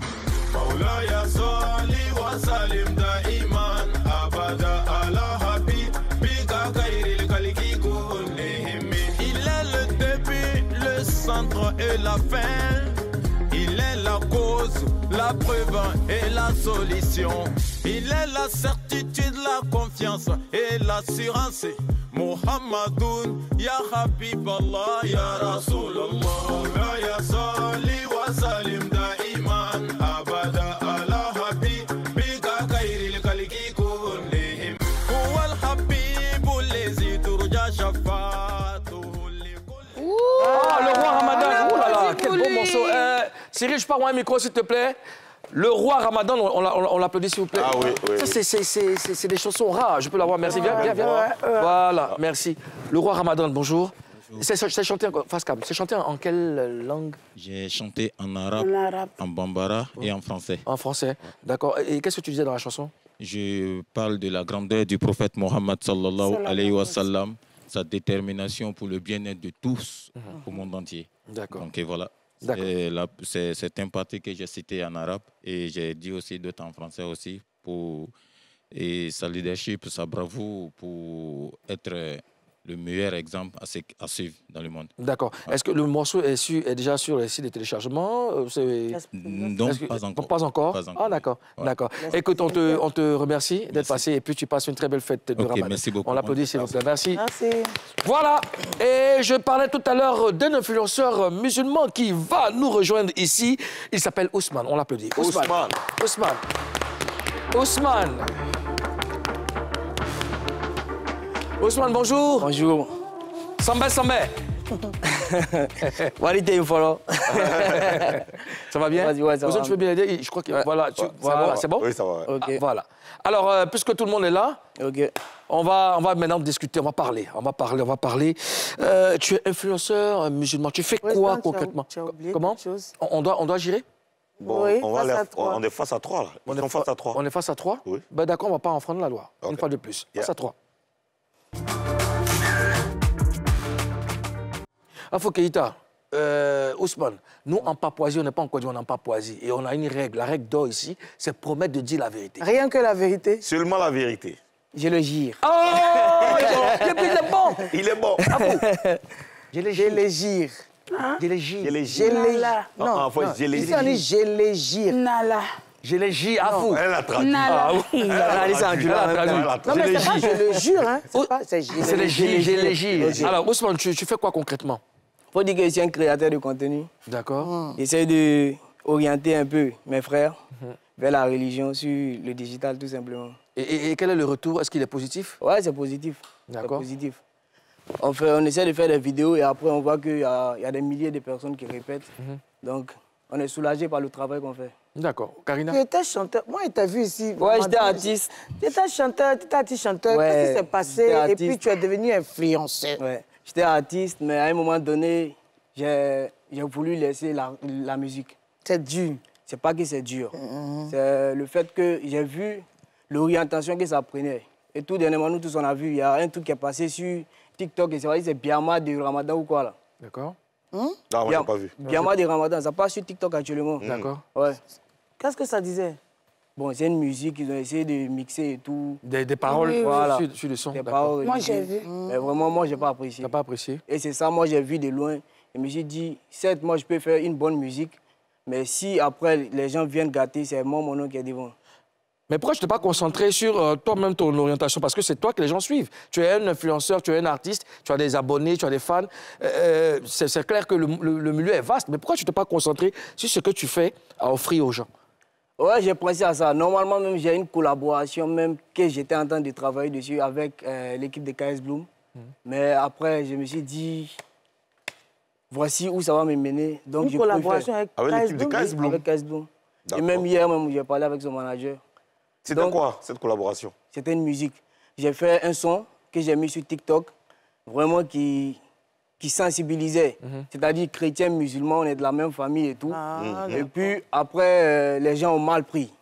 Maula ya sali wa salim daiman abada ala habib bika kairil kaliki kullihim Il est le début, le centre et la fin Il est la cause, la preuve et la solution Il est la certitude, la confiance et l'assurance Muhammadun ya Habib Allah ya Rasulullah Maula ya Sali wa Salim daiman abada ala Habib bika kairil kaliki kullihim Huwa al-Habibu lezi turja shafatuhu likulli Ah le roi Ramadan, oulala, quel beau morceau Cyril, je pars un micro s'il te plaît Le roi Ramadan, on l'applaudit s'il vous plaît. Ah oui, oui. C'est des chansons rares, je peux l'avoir, merci. Viens. Voilà, merci. Le roi Ramadan, bonjour. C'est chanté, chanté en quelle langue? J'ai chanté en arabe, en bambara et en français. En français, d'accord. Et qu'est-ce que tu disais dans la chanson? Je parle de la grandeur du prophète Mohammed sallallahu alayhi wa sallam, sa détermination pour le bien-être de tous au monde entier. D'accord. Donc voilà. C'est un parti que j'ai cité en arabe et j'ai dit aussi d'autres en français aussi pour sa leadership, sa bravoure, pour être le meilleur exemple à suivre dans le monde. D'accord. Ah. Est-ce que le morceau est déjà sur les sites de téléchargement? Non, pas encore. Pas encore. Pas encore. Ah, d'accord. Ouais. D'accord. Écoute, on te remercie d'être passé et puis tu passes une très belle fête de Ramadan. Merci beaucoup. On l'applaudit, s'il vous plaît. Merci. Merci. Voilà. Et je parlais tout à l'heure d'un influenceur musulman qui va nous rejoindre ici. Il s'appelle Usman. On l'applaudit. Usman. Usman. Usman. Usman, bonjour. Bonjour. Sambé, Sambé. Ça va bien? Ouais, ça va. Tu peux bien aider? Je crois que... Ouais. Voilà, tu... ouais, voilà. C'est bon? Oui, ça va. Ouais. Okay. Ah, voilà. Alors, puisque tout le monde est là, okay, on va maintenant discuter, on va parler. Tu es influenceur musulman. Tu fais quoi concrètement? Comment? On doit gérer? Bon, oui, on est face à trois, là. On est face à trois? Oui. Ben, d'accord, on ne va pas enfreindre la loi. Okay. Une fois de plus. Yeah. Face à trois. Affou Keita, Usman, nous en Papouasie, on n'est pas encore dit on est en Papouasie. Et on a une règle, la règle d'or ici, c'est promettre de dire la vérité. Rien que la vérité. Seulement la vérité. Je le jure. Oh, il est bon. Affou. Je le jure. Hein? Je le jure. Affou. Elle a traduit. Non, mais c'est pas je le jure, hein. C'est le jure. Alors, Usman, tu fais quoi concrètement? Faut dire que je suis un créateur de contenu. D'accord. J'essaie d'orienter un peu mes frères vers la religion sur le digital, tout simplement. Et quel est le retour? Est-ce qu'il est positif? Ouais, c'est positif. D'accord. Positif. On essaie de faire des vidéos et après, on voit qu'il y a des milliers de personnes qui répètent. Donc, on est soulagé par le travail qu'on fait. D'accord. Karina? Tu étais chanteur. Moi, tu as vu ici. Ouais, j'étais artiste. Tu étais chanteur, tu étais artiste-chanteur. Ouais, qu'est-ce qui s'est passé? Et puis, tu es devenu influenceur. Ouais. J'étais artiste, mais à un moment donné, j'ai voulu laisser la musique. C'est dur. C'est pas que c'est dur. C'est le fait que j'ai vu l'orientation que ça prenait. Et tout dernièrement, nous tous, on a vu, il y a un truc qui est passé sur TikTok, et c'est vrai, c'est Biama de Ramadan ou quoi, là. D'accord. Non, moi, je n'ai pas vu. Biama de Ramadan, ça passe sur TikTok actuellement. D'accord. Ouais. Qu'est-ce que ça disait? Bon, c'est une musique, ils ont essayé de mixer et tout. Des paroles, oui, voilà. Sur le son. Des paroles. Moi, j'ai vu. Mais vraiment, moi, je n'ai pas apprécié. Tu n'as pas apprécié? Et c'est ça, moi, j'ai vu de loin. Et je me suis dit, certes, moi, je peux faire une bonne musique, mais si après, les gens viennent gâter, c'est moi, mon nom qui est devant. Mais pourquoi tu t'es pas concentré sur toi-même, ton orientation? Parce que c'est toi que les gens suivent. Tu es un influenceur, tu es un artiste, tu as des abonnés, tu as des fans. C'est clair que le milieu est vaste, mais pourquoi tu t'es pas concentré sur ce que tu fais à offrir aux gens? Ouais, j'ai pensé à ça. Normalement, même j'ai une collaboration même que j'étais en train de travailler dessus avec l'équipe de KS Bloom. Mais après, je me suis dit, voici où ça va me mener. Donc, une collaboration avec l'équipe de KS Bloom? Avec KS Bloom. Et même hier, j'ai parlé avec son manager. C'était quoi, cette collaboration? C'était une musique. J'ai fait un son que j'ai mis sur TikTok, vraiment qui sensibilisait. C'est-à-dire, chrétiens, musulmans, on est de la même famille et tout. Ah, et puis, après, les gens ont mal pris.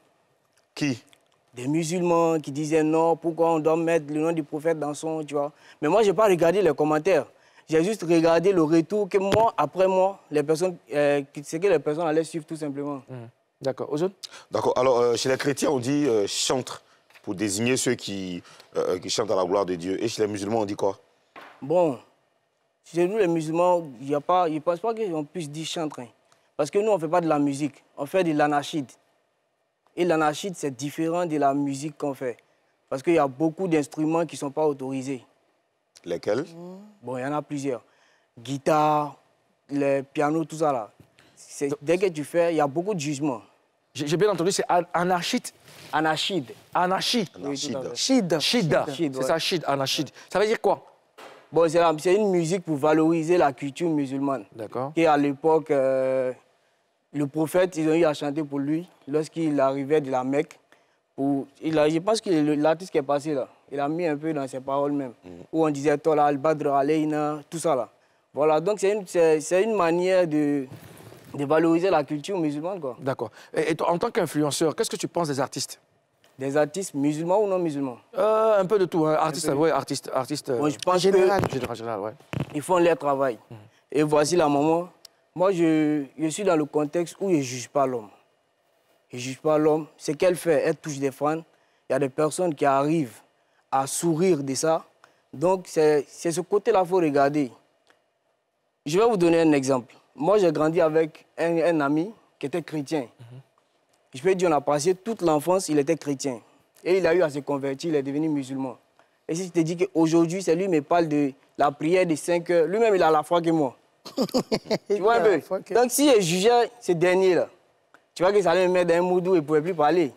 Qui? Des musulmans qui disaient non, pourquoi on doit mettre le nom du prophète dans son, tu vois. Mais moi, je n'ai pas regardé les commentaires. J'ai juste regardé le retour que moi, après moi, les personnes, ce que les personnes allaient suivre tout simplement. D'accord. D'accord. Alors, chez les chrétiens, on dit « chantre » pour désigner ceux qui chantent à la gloire de Dieu. Et chez les musulmans, on dit quoi? Bon, chez nous, les musulmans, il ne pense pas qu'on puisse dire « chantre ». Parce que nous, on ne fait pas de la musique, on fait de l'anachide. Et l'anachide, c'est différent de la musique qu'on fait. Parce qu'il y a beaucoup d'instruments qui ne sont pas autorisés. Lesquels? Bon, il y en a plusieurs. Guitare, le piano, tout ça là. Dès que tu fais, il y a beaucoup de jugements. J'ai bien entendu, c'est anarchite. Anarchide. Anarchide. Chida. Chida. C'est ça, chid, anarchide. Ça veut dire quoi? Bon, c'est une musique pour valoriser la culture musulmane. D'accord. Et à l'époque, le prophète, ils ont eu à chanter pour lui lorsqu'il arrivait de la Mecque. Je pense que l'artiste qui est passé là, il a mis un peu dans ses paroles même. Où on disait, Tola, al-Badr, Aleyna, tout ça là. Voilà, donc c'est une manière de valoriser la culture musulmane, quoi. D'accord. Et en tant qu'influenceur, qu'est-ce que tu penses des artistes? Des artistes musulmans ou non musulmans? Un peu de tout, hein. Artistes, oui, artistes... Bon, je pense en général, ouais. Ils font leur travail. Et voici la maman. Moi, je suis dans le contexte où je ne juge pas l'homme. Je ne juge pas l'homme. Ce qu'elle fait, elle touche des fans. Il y a des personnes qui arrivent à sourire de ça. Donc, c'est ce côté-là qu'il faut regarder. Je vais vous donner un exemple. Moi, j'ai grandi avec un ami qui était chrétien. Je peux dire qu'on a passé toute l'enfance, il était chrétien. Et il a eu à se convertir, il est devenu musulman. Et si je te dis qu'aujourd'hui, c'est lui qui me parle de la prière de 5 heures, lui-même, il a la foi que moi. Tu vois un peu que... Donc, si je jugeais ce dernier-là, tu vois que ça allait me mettre dans un mood où il ne pouvait plus parler.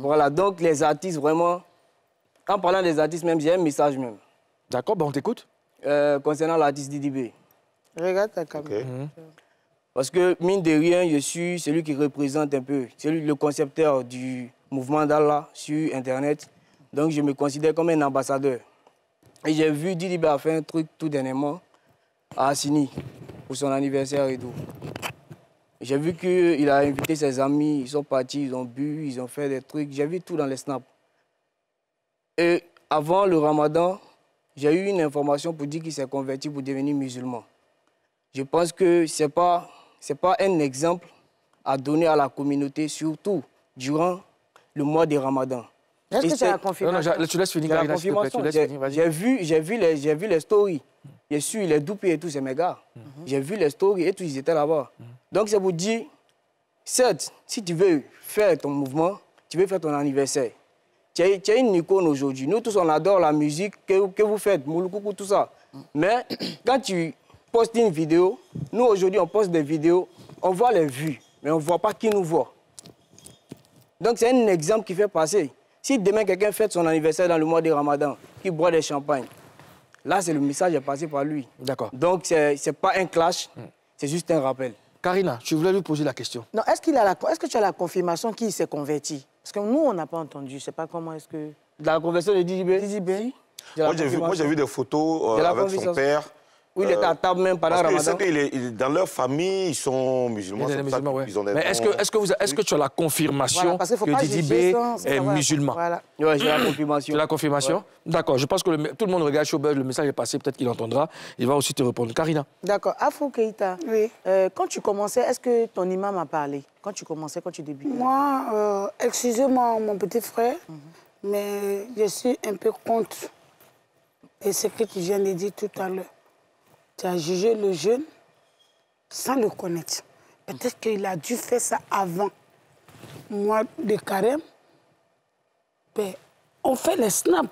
Voilà, donc les artistes, vraiment, en parlant des artistes, même, j'ai un message même. D'accord, ben on t'écoute. Concernant l'artiste Didi B. Regarde ta caméra. Okay. Parce que, mine de rien, je suis celui qui représente un peu, le concepteur du mouvement d'Allah sur Internet. Donc, je me considère comme un ambassadeur. Et j'ai vu Didi B a fait un truc tout dernièrement à Assini, pour son anniversaire et tout. J'ai vu qu'il a invité ses amis, ils sont partis, ils ont bu, ils ont fait des trucs. J'ai vu tout dans les snaps. Et avant le Ramadan, j'ai eu une information pour dire qu'il s'est converti pour devenir musulman. Je pense que ce n'est pas un exemple à donner à la communauté, surtout durant le mois de Ramadan. Est-ce que c'est la confirmation? Non, non, tu laisses finir, Karina, s'il te plaît, tu laisses finir, vas-y. J'ai vu les stories. Je suis les doupés et tout, c'est mes gars. J'ai vu les stories et tout, ils étaient là-bas. Donc, ça vous dit, certes, si tu veux faire ton mouvement, tu veux faire ton anniversaire, tu as une icône aujourd'hui. Nous tous, on adore la musique que vous faites, Mouloukoukou, tout ça. Mais quand tu postes une vidéo, nous, aujourd'hui, on poste des vidéos, on voit les vues, mais on ne voit pas qui nous voit. Donc, c'est un exemple qui fait passer. Si demain, quelqu'un fête son anniversaire dans le mois de Ramadan, qui boit des champagnes, là, c'est le message qui est passé par lui. D'accord. Donc, ce n'est pas un clash, c'est juste un rappel. Karina, tu voulais lui poser la question. Non, est-ce que tu as la confirmation qu'il s'est converti? Parce que nous, on n'a pas entendu. Je ne sais pas comment est-ce que... De la conversion de Didi B? Didi B. Moi, j'ai vu des photos avec son père. Oui, il était à table même pendant Ramadan. Parce que dans leur famille, ils sont musulmans. Mais est-ce que tu as la confirmation que Didi B est musulman? Oui, j'ai la confirmation. Tu as la confirmation? D'accord, je pense que tout le monde regarde Showbuzz, le message est passé, peut-être qu'il entendra. Il va aussi te répondre. Karina. D'accord. Affou Keita, quand tu commençais, est-ce que ton imam a parlé? Quand tu commençais, quand tu débutais? Moi, excusez-moi, mon petit frère, mais je suis un peu contre ce que tu viens de dire tout à l'heure. Tu as jugé le jeune sans le connaître. Peut-être qu'il a dû faire ça avant. Moi, de carême, ben, on fait les snaps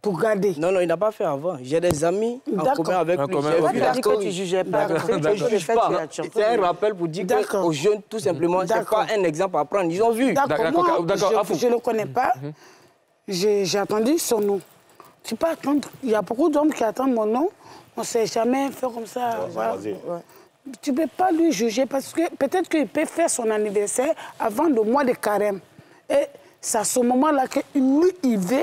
pour garder. Non, non, il n'a pas fait avant. J'ai des amis en commun avec lui. Il a dit que tu ne jugeais pas. Je ne juge pas. C'est un rappel pour dire aux jeunes, tout simplement, ce n'est pas un exemple à prendre. Ils ont vu. D'accord, je ne le connais pas. J'ai attendu son nom. Tu peux attendre. Il y a beaucoup d'hommes qui attendent mon nom. On ne sait jamais faire comme ça. Ouais, voilà. Tu ne peux pas lui juger parce que peut-être qu'il peut faire son anniversaire avant le mois de carême. Et c'est à ce moment-là que lui, il veut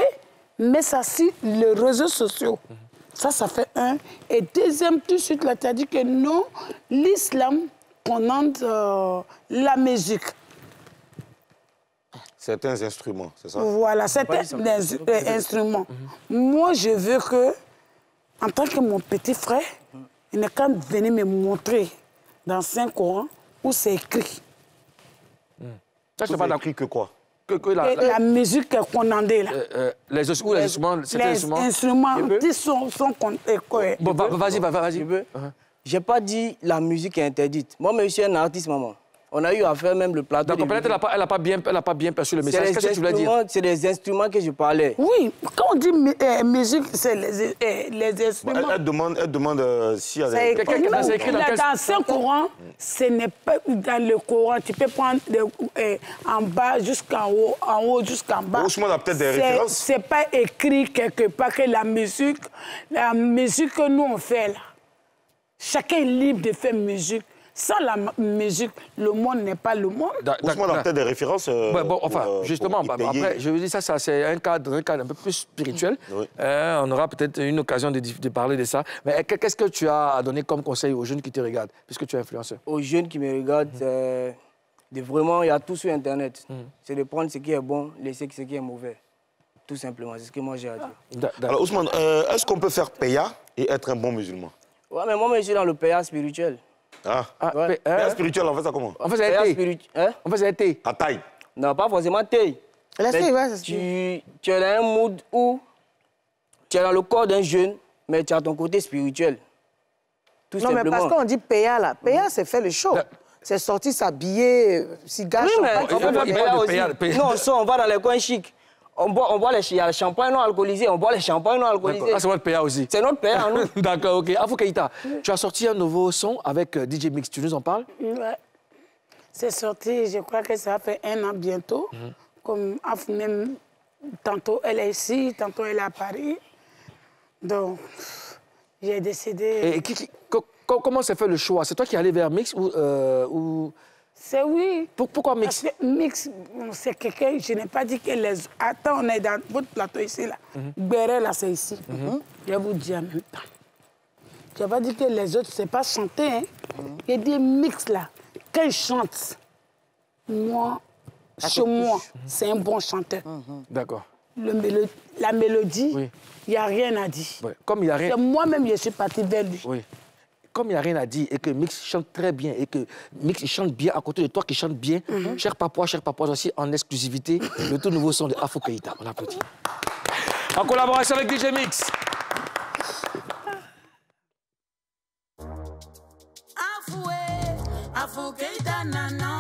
mettre ça sur les réseaux sociaux. Ça, ça fait un. Et deuxième, tout de suite, là, tu as dit que non, l'islam condamne la musique. Certains instruments, c'est ça? Voilà, certains instruments. Moi, je veux que... En tant que mon petit frère, il n'est quand même venu me montrer dans Saint-Coran où c'est écrit. Ça, c'est pas écrit que quoi? La musique condamnée, là. Les instruments, qui sont condamnés. Bon, vas-y, vas-y. J'ai pas dit la musique est interdite. Moi, je suis un artiste, maman. On a eu à faire même le plateau. Donc, peut-être elle n'a pas bien perçu le message. Qu'est-ce que tu voulais dire? C'est des instruments que je parlais. Oui, quand on dit musique, c'est les instruments. Elle demande si... C'est écrit dans Saint-Coran, ce n'est pas dans le Coran. Tu peux prendre en bas jusqu'en haut, en haut jusqu'en bas. Usman a peut-être des références. Ce n'est pas écrit quelque part que la musique que nous on fait là, chacun est libre de faire musique. Sans la musique, le monde n'est pas le monde. Usman a peut-être des références. Bon, enfin, justement, après, je veux dire, ça c'est un cadre un peu plus spirituel. On aura peut-être une occasion de parler de ça. Mais qu'est-ce que tu as à donner comme conseil aux jeunes qui te regardent, puisque tu es influenceur? Aux jeunes qui me regardent, vraiment, il y a tout sur Internet. C'est de prendre ce qui est bon, laisser ce qui est mauvais. Tout simplement, c'est ce que moi j'ai à dire. Alors, Usman, est-ce qu'on peut faire paya et être un bon musulman? Oui, mais moi, je suis dans le paya spirituel. Paya spirituel, on fait ça comment? On fait ça à thé. À taille? Non, pas forcément thé. Tu es dans un mood où Tu es dans le corps d'un jeune, mais tu as ton côté spirituel. Tout non, simplement. Mais parce qu'on dit Péa, là. Péa, c'est fait le show. C'est sorti s'habiller, cigare, oui, champagne. Non, on va dans les coins chics. On boit les champagnes non alcoolisés. Ah, c'est votre PA aussi. C'est notre PA, nous. D'accord, ok. Affou Keita, tu as sorti un nouveau son avec DJ Mix. Tu nous en parles? Ouais. C'est sorti, je crois que ça fait 1 an bientôt. Comme Affou même, tantôt elle est ici, tantôt elle est à Paris. Donc, j'ai décidé... Et comment s'est fait le choix? C'est toi qui es allé vers Mix ou... C'est oui. Pourquoi Mix? Parce que Mix, c'est quelqu'un, je n'ai pas dit que les... Attends, on est dans votre plateau ici, là. Béret, là, c'est ici. Je vous dis en même temps. Je n'ai pas dit que les autres, c'est pas chanter, hein. J'ai dit Mix, là, quand je chante, moi, chez moi, c'est un bon chanteur. D'accord. La mélodie, il n'y a rien à dire. Ouais. Comme il a rien... Moi-même, je suis partie vers lui. Oui. Comme il n'y a rien à dire et que Mix chante très bien et que Mix chante bien à côté de toi qui chante bien, Cher Papouas aussi en exclusivité, le tout nouveau son de Affou Keita. On applaudit. En collaboration avec DJ Mix. Affou Keita nanan.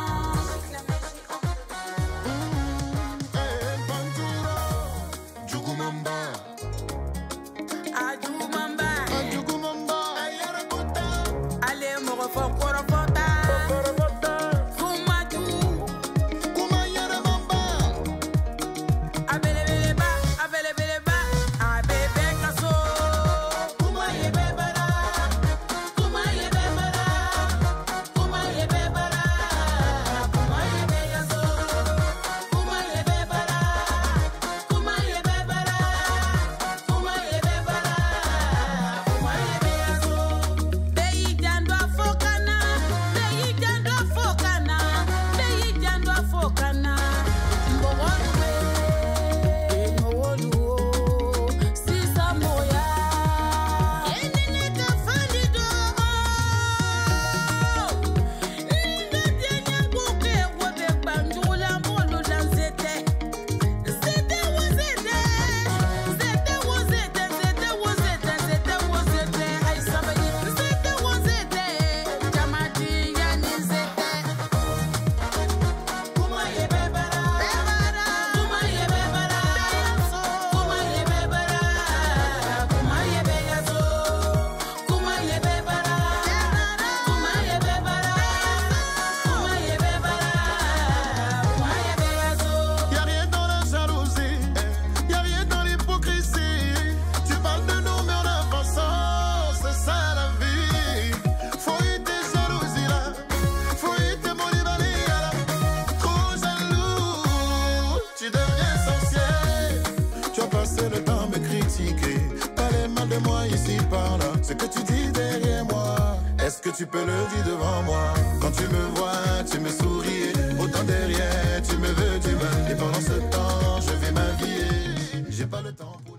Tu peux le dire devant moi. Quand tu me vois, tu me souris. Autant derrière, tu me veux, tu me. Et pendant ce temps, je vais m'habiller. J'ai pas le temps pour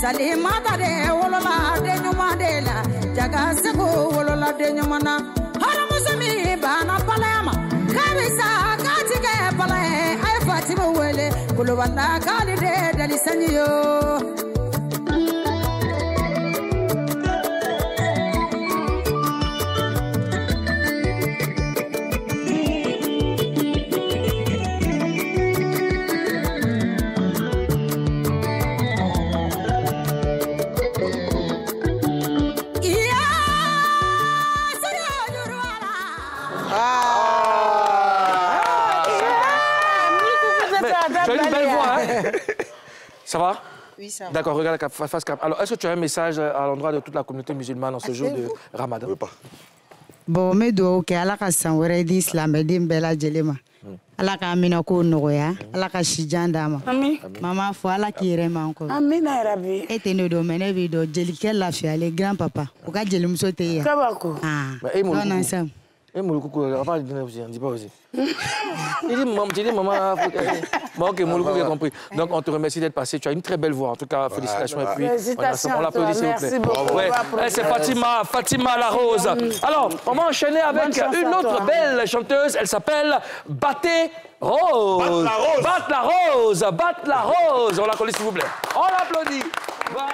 Sali mata de wolola de nyuma de la jaga seko wolola de nyuma na haramuzami bana palema kabisa katika palema ay Fatima wele kulubanda kali de dalisanyo. Ça va? Oui, ça va. D'accord, regarde la face cap. Alors, est-ce que tu as un message à l'endroit de toute la communauté musulmane en ce jour de Ramadan? Je ne veux pas. Bon, mais donc, Allah ka sanwere di islam din bela jelema. Allah ka amina ko noya, Allah ka shijanda ma. Amin. Maman fo Allah ki rema encore. Amin ya Rabbi. Et tenu do mene bi do jelike la fi ale grand papa. O ka jeli muso te ya. Kabako. Ah. Non ensemble. Et Mouloukoukou, on va dire aussi, on ne dit pas aussi. Il dit maman, bon, ok, Mouloukoukou a compris. Donc on te remercie d'être passé, tu as une très belle voix, en tout cas, félicitations. Et puis, on l'applaudit, s'il vous plaît. Ouais. C'est Fatima la Rose. Alors, on va enchaîner avec une autre belle chanteuse, elle s'appelle Batte la Rose. On l'applaudit, s'il vous plaît. On l'applaudit. Voilà.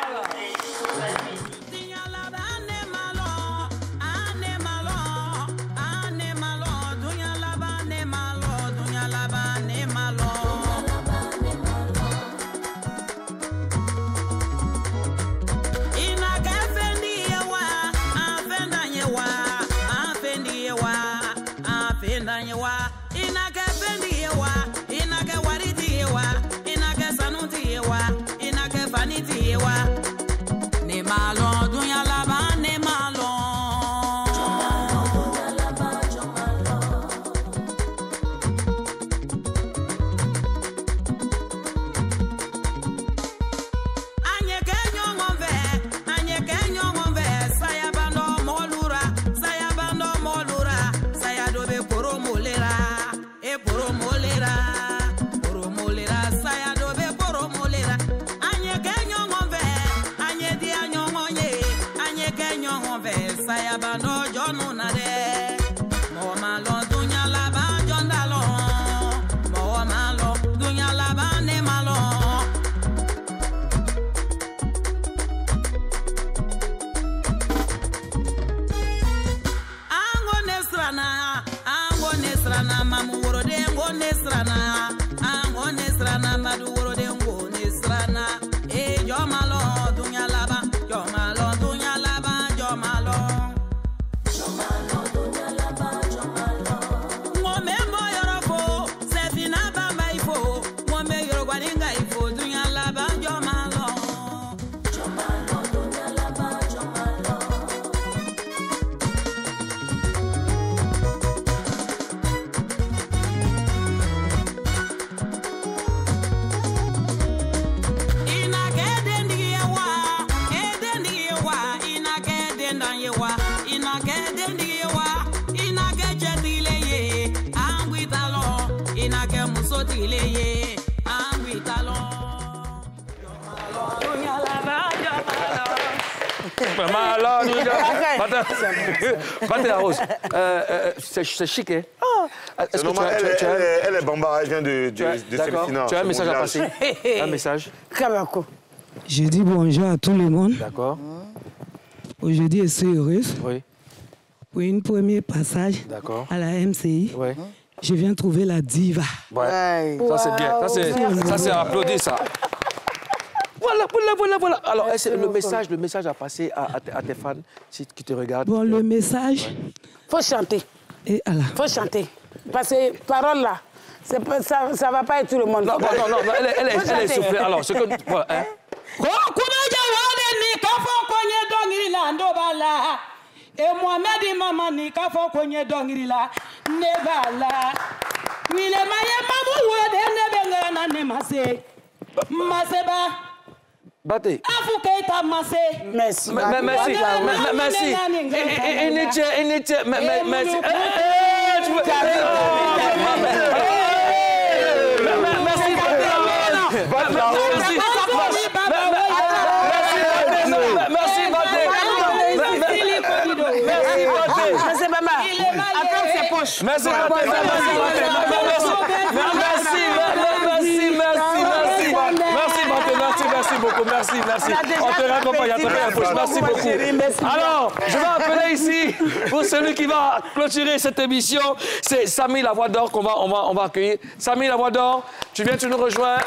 Batte la Rose, c'est chic, hein? Elle est bambara, elle vient de Séléfina. Tu as un message à passer? Un message? Je dis bonjour à tout le monde. D'accord. Aujourd'hui, je suis heureuse. Oui. Pour une première passage à la MCI. Oui. Je viens trouver la diva. Ouais. Wow. Ça, c'est bien. Ça, c'est applaudi, ça. Voilà. Alors, le message à passer à tes fans qui te regardent. Bon, le message... Faut chanter. Et Allah. Faut chanter. Parce que parole là, ça va pas être tout le monde. Non, elle est soufflée. Alors, ce que... Voilà, hein? Batte. Affou Keita Massé. Merci. Merci. Merci. Merci. gauche. Merci, merci, merci beaucoup, merci. On te raccompagne à travers la gauche, merci beaucoup. Alors, je vais appeler ici, pour celui qui va clôturer cette émission, c'est Samy La Voix d'Or qu'on va accueillir. Samy La Voix d'Or, tu nous rejoins.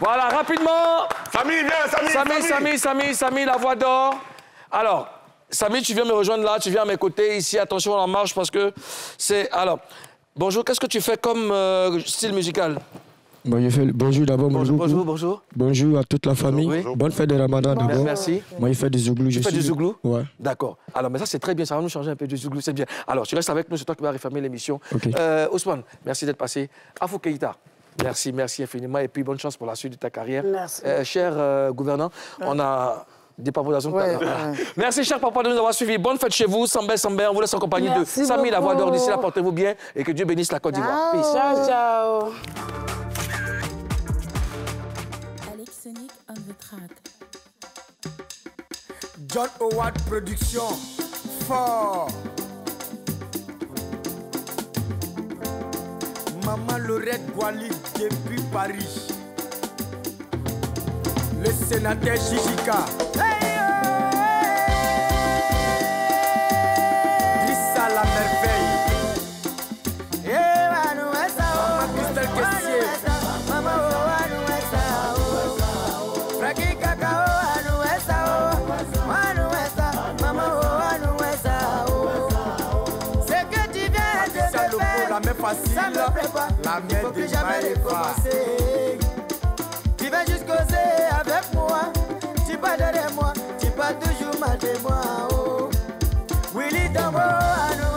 Voilà, rapidement. Samy, viens, Samy La Voix d'Or. Alors, Samy, tu viens me rejoindre là, tu viens à mes côtés, ici, attention, on en marche parce que c'est... Alors, bonjour, qu'est-ce que tu fais comme style musical? Bon, je fais bonjour d'abord, bonjour. Bonjour à toute la famille. Oui. Bonne fête de Ramadan d'abord. Merci. Moi, je fais du zouglou. Tu fais du zouglou? Ouais. D'accord. Alors, mais ça, c'est très bien. Ça va nous changer un peu du zouglou, c'est bien. Alors, tu restes avec nous, c'est toi qui vas refermer l'émission. Okay. Ousmane, merci d'être passé. Affou Keita. Merci infiniment. Et puis, bonne chance pour la suite de ta carrière. Merci. Cher gouvernant, on a... Des papoudations. Ouais, merci, cher papa, de nous avoir suivis. Bonne fête chez vous. Sambé, on vous laisse en compagnie de Samy La Voix d'Or. D'ici là, portez-vous bien et que Dieu bénisse la Côte d'Ivoire. Ciao. Alexonic on the track. John Howard Production. Fort. Maman Laurette Guali depuis Paris. Le sénateur Jijika. Dis ça la merveille. Maman Christelle Kessier. Maman Oanouessa. Fraki Kakao Anouessa. Maman Oanouessa. C'est que tu viens de faire. Ça le la main facile. Ça me plaît pas. La mienne de jamais recommencer. Tu vas jusqu'aux airs avec moi, tu pars derrière moi, tu pars toujours mal de moi. Oh. Willy Dambo, à nous.